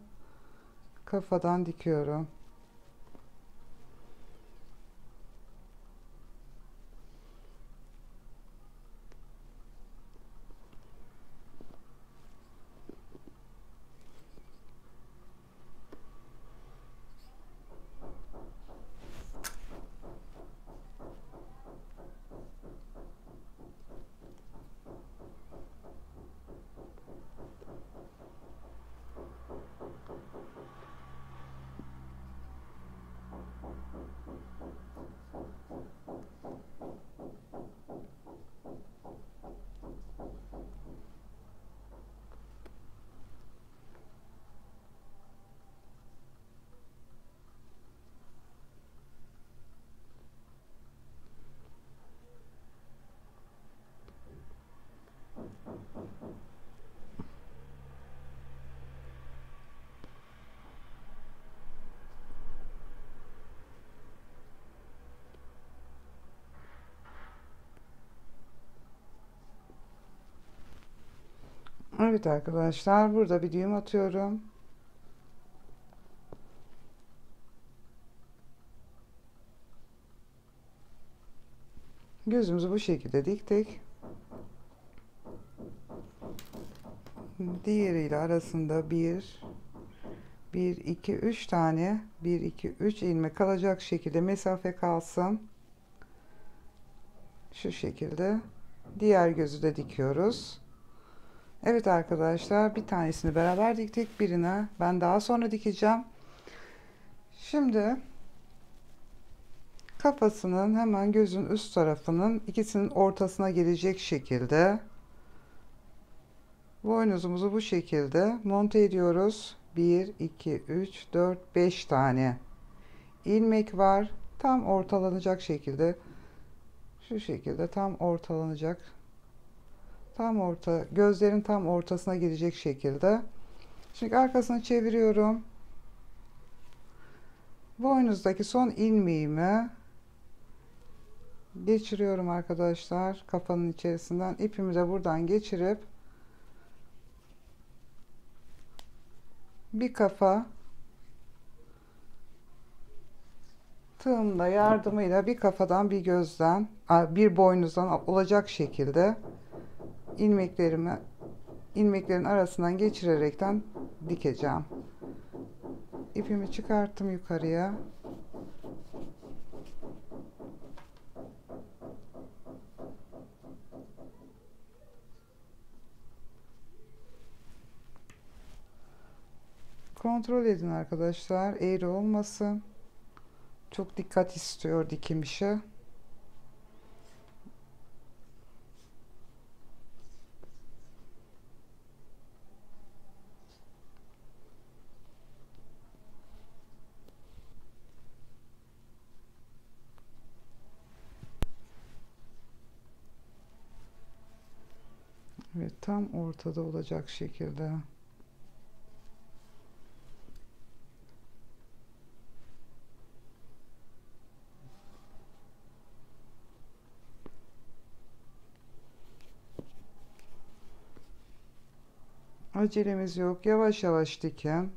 kafadan dikiyorum. Evet arkadaşlar, burada bir düğüm atıyorum. Gözümüzü bu şekilde diktik. Diğeriyle arasında 1, 2, 3 tane 1, 2, 3 ilmek kalacak şekilde mesafe kalsın. Şu şekilde diğer gözü de dikiyoruz. Evet arkadaşlar, bir tanesini beraber diktik, birine ben daha sonra dikeceğim. Şimdi kafasının hemen gözün üst tarafının ikisinin ortasına gelecek şekilde boynuzumuzu bu şekilde monte ediyoruz. 1, 2, 3, 4, 5 tane ilmek var. Tam ortalanacak şekilde, şu şekilde tam ortalanacak, tam orta, gözlerin tam ortasına gelecek şekilde Şimdi arkasını çeviriyorum. Boynuzdaki son ilmeğimi geçiriyorum arkadaşlar, kafanın içerisinden ipimi de buradan geçirip bir kafa tığımla yardımıyla bir kafadan bir gözden bir boynuzdan olacak şekilde ilmeklerin arasından geçirerekten dikeceğim. İpimi çıkarttım yukarıya. Kontrol edin arkadaşlar, eğri olmasın. Çok dikkat istiyor dikim işi. Evet, tam ortada olacak şekilde. Acelemiz yok. Yavaş yavaş dikin.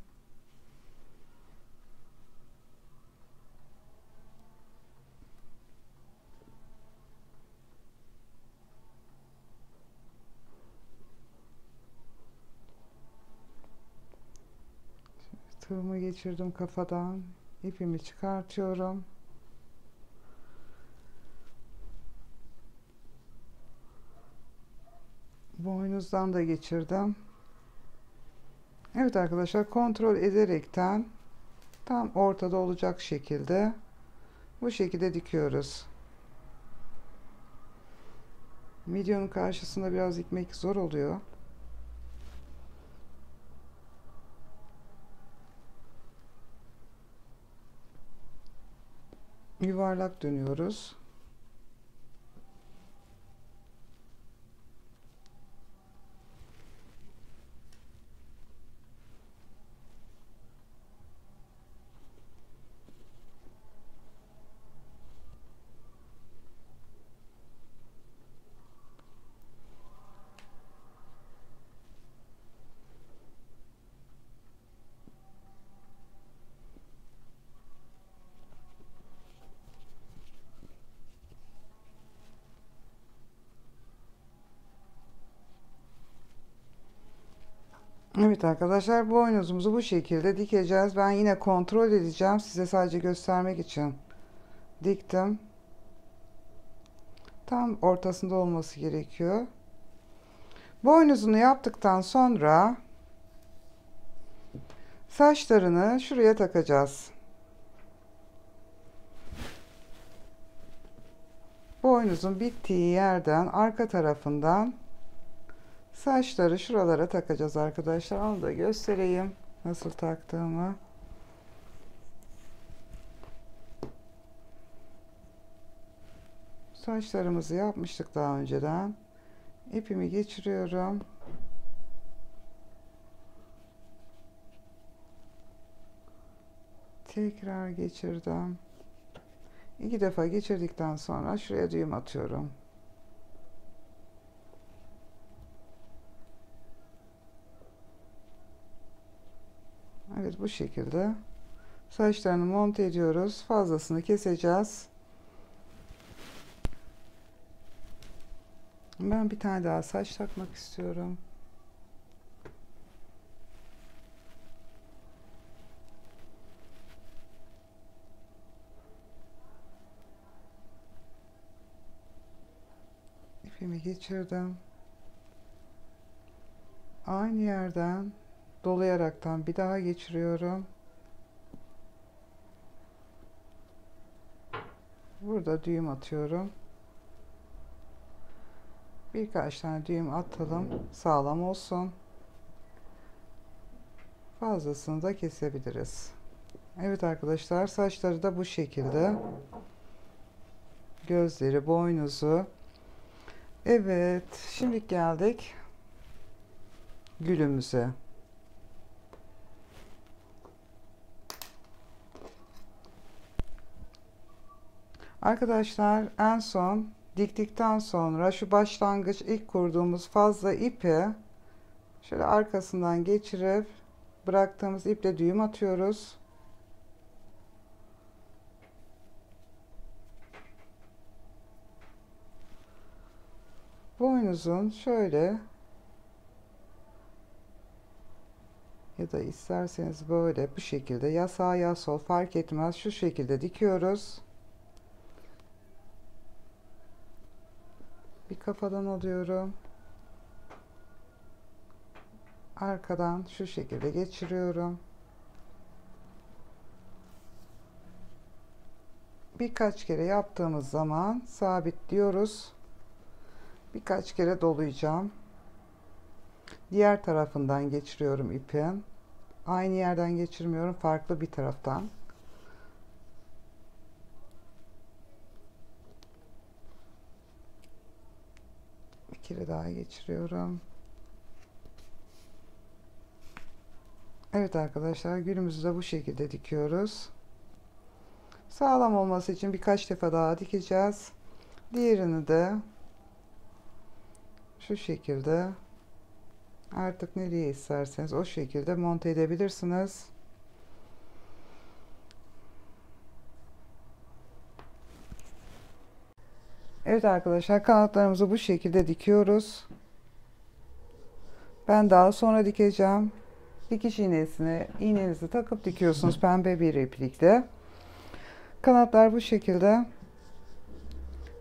Tığımı geçirdim kafadan. İpimi çıkartıyorum. Boynuzdan da geçirdim. Evet arkadaşlar, kontrol ederekten tam ortada olacak şekilde bu şekilde dikiyoruz. Videonun karşısında biraz dikmek zor oluyor. Yuvarlak dönüyoruz. Evet arkadaşlar, boynuzumuzu bu şekilde dikeceğiz. Ben yine kontrol edeceğim, size sadece göstermek için diktim. Tam ortasında olması gerekiyor. Boynuzunu yaptıktan sonra saçlarını şuraya takacağız. Boynuzun bittiği yerden, arka tarafından saçları şuralara takacağız arkadaşlar. Onu da göstereyim nasıl taktığımı. Saçlarımızı yapmıştık daha önceden. İpimi geçiriyorum. Tekrar geçirdim. 2 defa geçirdikten sonra şuraya düğüm atıyorum. Evet, bu şekilde saçlarını monte ediyoruz. Fazlasını keseceğiz. Ben bir tane daha saç takmak istiyorum. İpimi geçirdim. Aynı yerden dolayaraktan bir daha geçiriyorum. Burada düğüm atıyorum. Birkaç tane düğüm atalım, sağlam olsun. Fazlasını da kesebiliriz. Evet arkadaşlar, saçları da bu şekilde. Gözleri, boynuzu. Evet, şimdi geldik gülümüze. Arkadaşlar en son diktikten sonra şu başlangıç ilk kurduğumuz fazla ipi şöyle arkasından geçirip bıraktığımız iple düğüm atıyoruz. Boynuzun şöyle ya da isterseniz böyle bu şekilde ya sağ ya sol fark etmez şu şekilde dikiyoruz. Bir kafadan alıyorum. Arkadan şu şekilde geçiriyorum. Birkaç kere yaptığımız zaman sabitliyoruz. Birkaç kere dolayacağım. Diğer tarafından geçiriyorum ipin. Aynı yerden geçirmiyorum, farklı bir taraftan. Bir kere daha geçiriyorum. Evet arkadaşlar, gülümüzü de bu şekilde dikiyoruz. Sağlam olması için birkaç defa daha dikeceğiz. Diğerini de şu şekilde artık nereye isterseniz o şekilde monte edebilirsiniz. Evet arkadaşlar, kanatlarımızı bu şekilde dikiyoruz. Ben daha sonra dikeceğim. Dikiş iğnenizi takıp dikiyorsunuz pembe bir iplikle. Kanatlar bu şekilde.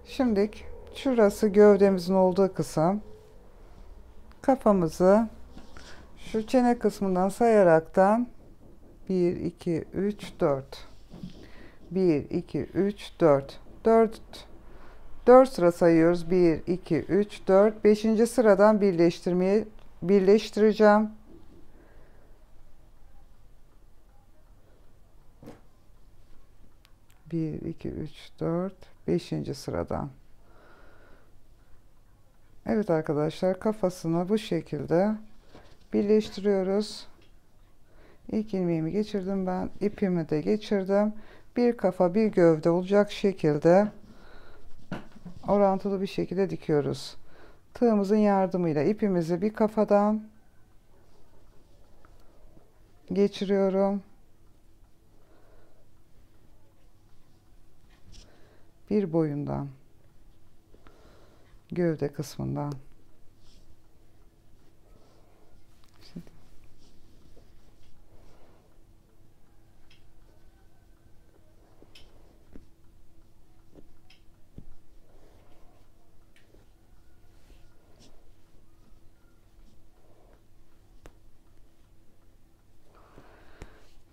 Şimdi şurası gövdemizin olduğu kısım. Kafamızı şu çene kısmından sayaraktan 1 2 3 4 1 2 3 4 4 sıra sayıyoruz. 1 2 3 4 5. sıradan birleştireceğim. Bir, iki, üç, dört, beşinci sıradan. Evet arkadaşlar, kafasını bu şekilde birleştiriyoruz. İlk ilmeğimi geçirdim ben, ipimi de geçirdim. Bir kafa, bir gövde olacak şekilde orantılı bir şekilde dikiyoruz. Tığımızın yardımıyla ipimizi bir kafadan geçiriyorum. Bir boyundan, gövde kısmından.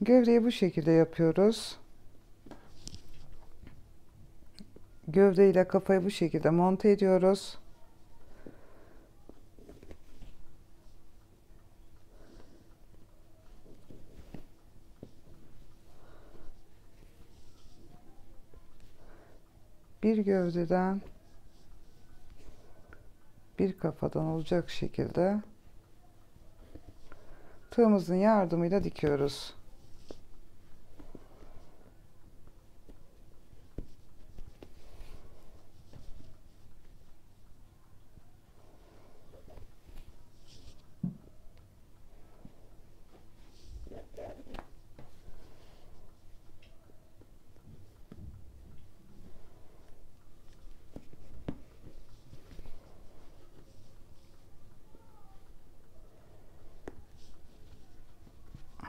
Gövdeyi bu şekilde yapıyoruz. Gövde ile kafayı bu şekilde monte ediyoruz. Bir gövdeden, bir kafadan olacak şekilde tığımızın yardımıyla dikiyoruz.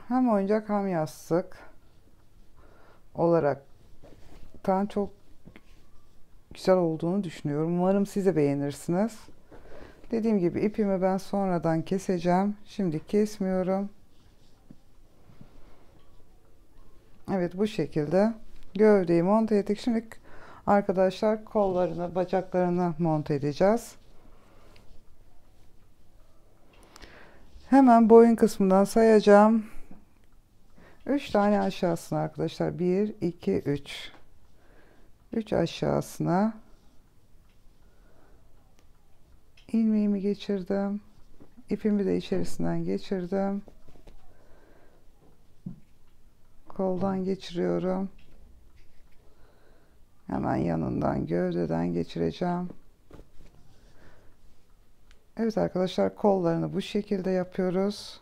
Hem oyuncak hem yastık olarak ben çok güzel olduğunu düşünüyorum. Umarım siz de beğenirsiniz. Dediğim gibi ipimi ben sonradan keseceğim. Şimdi kesmiyorum. Evet, bu şekilde gövdeyi monte ettik. Şimdi arkadaşlar kollarını, bacaklarını monte edeceğiz. Hemen boyun kısmından sayacağım. 3 tane aşağısına arkadaşlar. 1, 2, 3. 3 aşağısına. İlmeğimi geçirdim. İpimi de içerisinden geçirdim. Koldan geçiriyorum. Hemen yanından gövdeden geçireceğim. Evet arkadaşlar, kollarını bu şekilde yapıyoruz.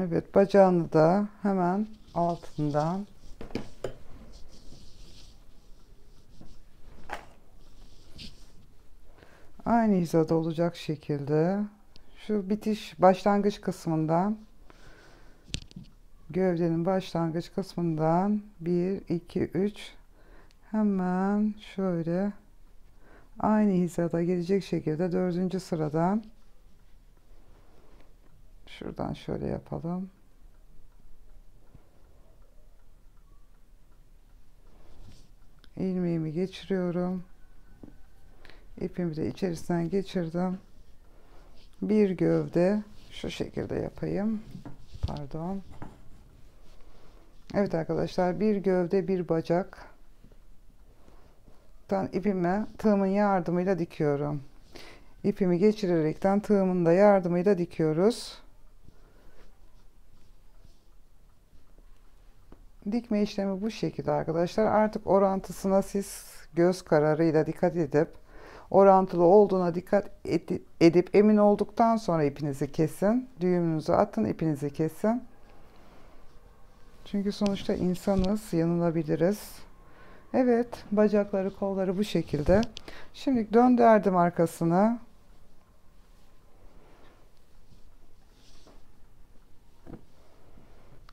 Evet, bacağını da hemen altından aynı hizada olacak şekilde şu bitiş başlangıç kısmından, gövdenin başlangıç kısmından 1 2 3 hemen şöyle aynı hizada gelecek şekilde 4. sıradan şuradan şöyle yapalım. İlmeğimi geçiriyorum. İpimi de içerisinden geçirdim. Bir gövde şu şekilde yapayım. Pardon. Evet arkadaşlar, bir gövde bir bacaktan ipime tığımın yardımıyla dikiyorum. İpimi geçirerekten tığımın da yardımıyla dikiyoruz. Dikme işlemi bu şekilde arkadaşlar. Artık orantısına siz göz kararıyla dikkat edip, orantılı olduğuna dikkat edip emin olduktan sonra ipinizi kesin. Düğümünüzü atın, ipinizi kesin. Çünkü sonuçta insanız, yanılabiliriz. Evet, bacakları, kolları bu şekilde. Şimdi döndürdüm arkasını.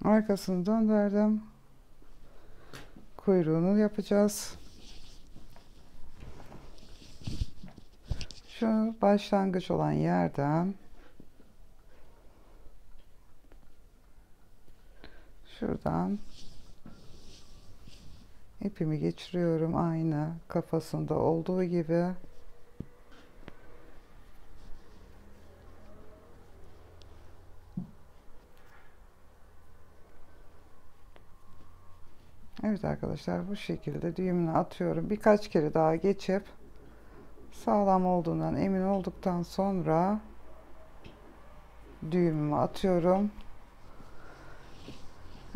Arkasını döndürdüm. Kuyruğunu yapacağız. Şu başlangıç olan yerden şuradan ipimi geçiriyorum, aynı kafasında olduğu gibi. Evet arkadaşlar, bu şekilde düğümünü atıyorum. Birkaç kere daha geçip sağlam olduğundan emin olduktan sonra düğümümü atıyorum.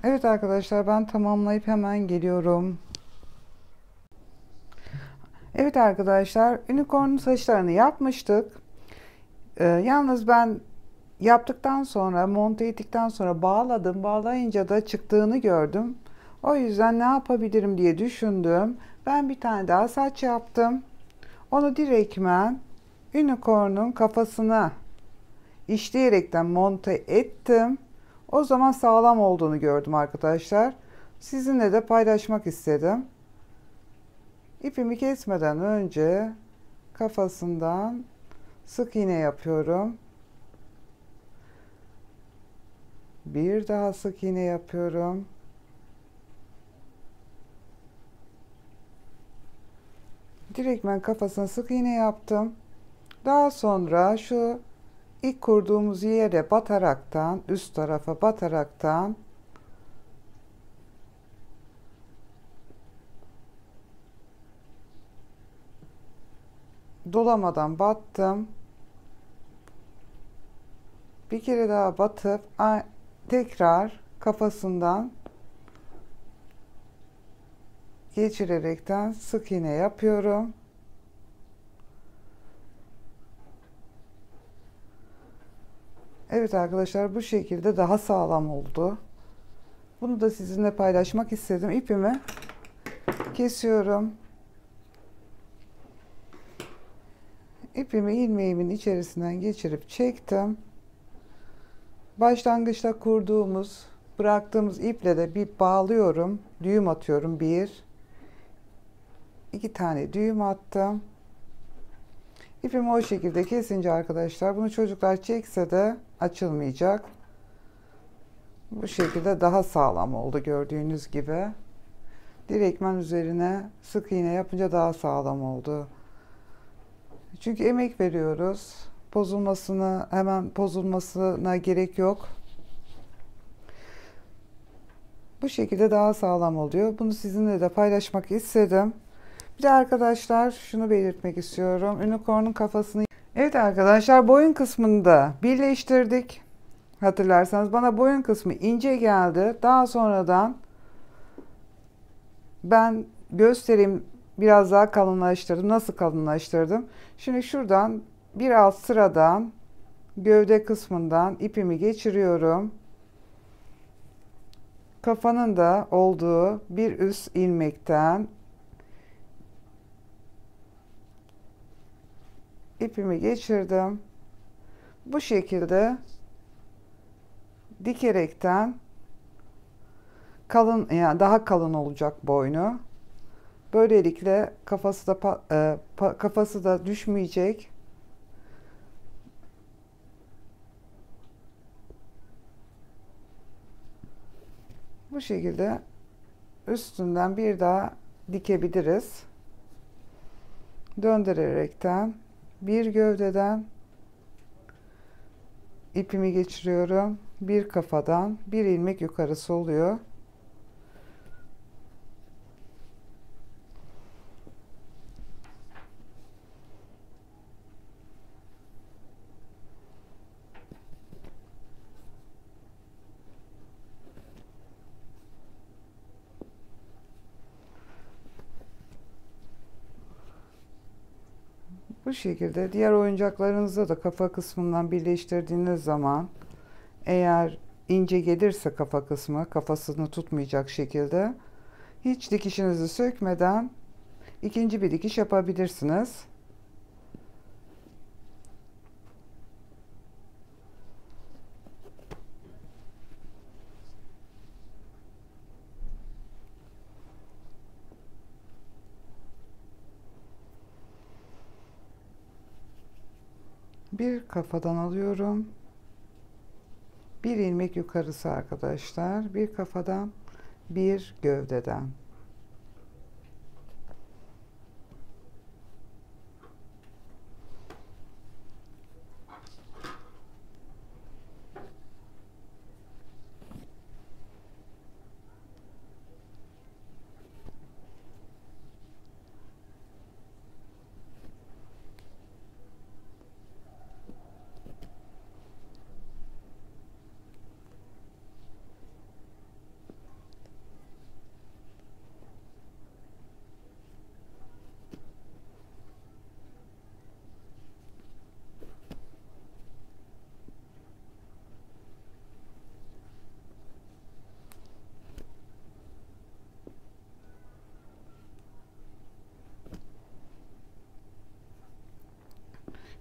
Evet arkadaşlar, ben tamamlayıp hemen geliyorum. Evet arkadaşlar, unicorn saçlarını yapmıştık. Yalnız ben yaptıktan sonra, monte ettikten sonra bağladım. Bağlayınca da çıktığını gördüm. O yüzden ne yapabilirim diye düşündüm. Ben bir tane daha saç yaptım. Onu direktmen unicorn'un kafasına işleyerekten monte ettim. O zaman sağlam olduğunu gördüm arkadaşlar. Sizinle de paylaşmak istedim. İpimi kesmeden önce kafasından sık iğne yapıyorum. Bir daha sık iğne yapıyorum. Direktmen kafasına sık iğne yaptım. Daha sonra şu ilk kurduğumuz yere bataraktan, üst tarafa bataraktan dolamadan battım. Bir kere daha batıp tekrar kafasından geçirerekten sık iğne yapıyorum. Evet arkadaşlar, bu şekilde daha sağlam oldu. Bunu da sizinle paylaşmak istedim. İpimi kesiyorum. İpimi ilmeğimin içerisinden geçirip çektim. Başlangıçta kurduğumuz, bıraktığımız iple de bir bağlıyorum. Düğüm atıyorum. 1-2 tane düğüm attım. İpimi o şekilde kesince arkadaşlar, bunu çocuklar çekse de açılmayacak. Bu şekilde daha sağlam oldu, gördüğünüz gibi. Direktmen üzerine sık iğne yapınca daha sağlam oldu. Çünkü emek veriyoruz. Hemen bozulmasına gerek yok. Bu şekilde daha sağlam oluyor. Bunu sizinle de paylaşmak istedim. Bir de arkadaşlar şunu belirtmek istiyorum. Unicorn'un kafasını... Evet arkadaşlar, boyun kısmını da birleştirdik. Hatırlarsanız bana boyun kısmı ince geldi. Daha sonradan ben göstereyim, biraz daha kalınlaştırdım. Nasıl kalınlaştırdım? Şimdi şuradan bir alt sıradan gövde kısmından ipimi geçiriyorum. Kafanın da olduğu bir üst ilmekten ipimi geçirdim. Bu şekilde dikerekten kalın, yani daha kalın olacak boynu. Böylelikle kafası da düşmeyecek. Bu şekilde üstünden bir daha dikebiliriz. Döndürerekten bir gövdeden ipimi geçiriyorum. Bir kafadan bir ilmek yukarısı oluyor. Bu şekilde diğer oyuncaklarınızda da kafa kısmından birleştirdiğiniz zaman, eğer ince gelirse kafa kısmı, kafasını tutmayacak şekilde hiç dikişinizi sökmeden ikinci bir dikiş yapabilirsiniz. Bir kafadan alıyorum. Bir ilmek yukarısı arkadaşlar. Bir kafadan, bir gövdeden.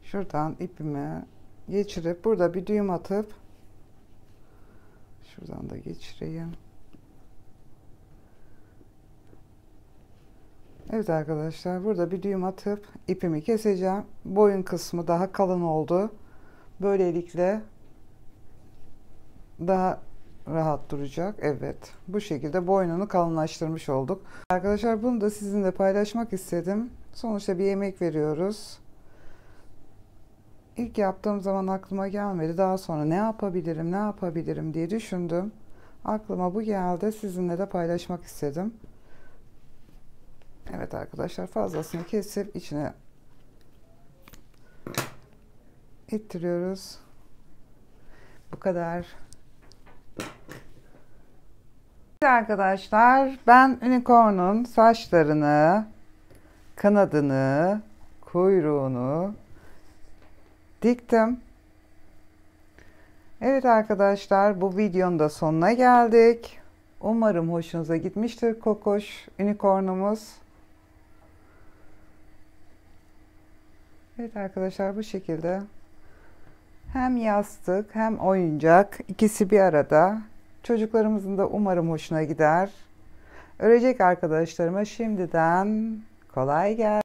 Şuradan ipimi geçirip burada bir düğüm atıp şuradan da geçireyim. Evet arkadaşlar, burada bir düğüm atıp ipimi keseceğim. Boyun kısmı daha kalın oldu. Böylelikle daha rahat duracak. Evet, bu şekilde boynunu kalınlaştırmış olduk. Arkadaşlar bunu da sizinle paylaşmak istedim. Sonuçta bir yemek veriyoruz. İlk yaptığım zaman aklıma gelmedi. Daha sonra ne yapabilirim diye düşündüm. Aklıma bu geldi. Sizinle de paylaşmak istedim. Evet arkadaşlar, fazlasını kesip içine ittiriyoruz. Bu kadar. Arkadaşlar, ben unicorn'un saçlarını, kanadını, kuyruğunu diktim. Evet arkadaşlar, bu videonun da sonuna geldik. Umarım hoşunuza gitmiştir kokoş unicornumuz. Evet arkadaşlar, bu şekilde hem yastık hem oyuncak, ikisi bir arada. Çocuklarımızın da umarım hoşuna gider. Örecek arkadaşlarıma şimdiden kolay gelsin.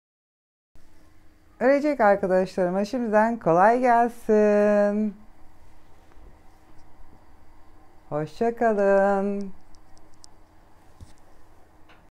Örecek arkadaşlarıma şimdiden kolay gelsin. Hoşça kalın.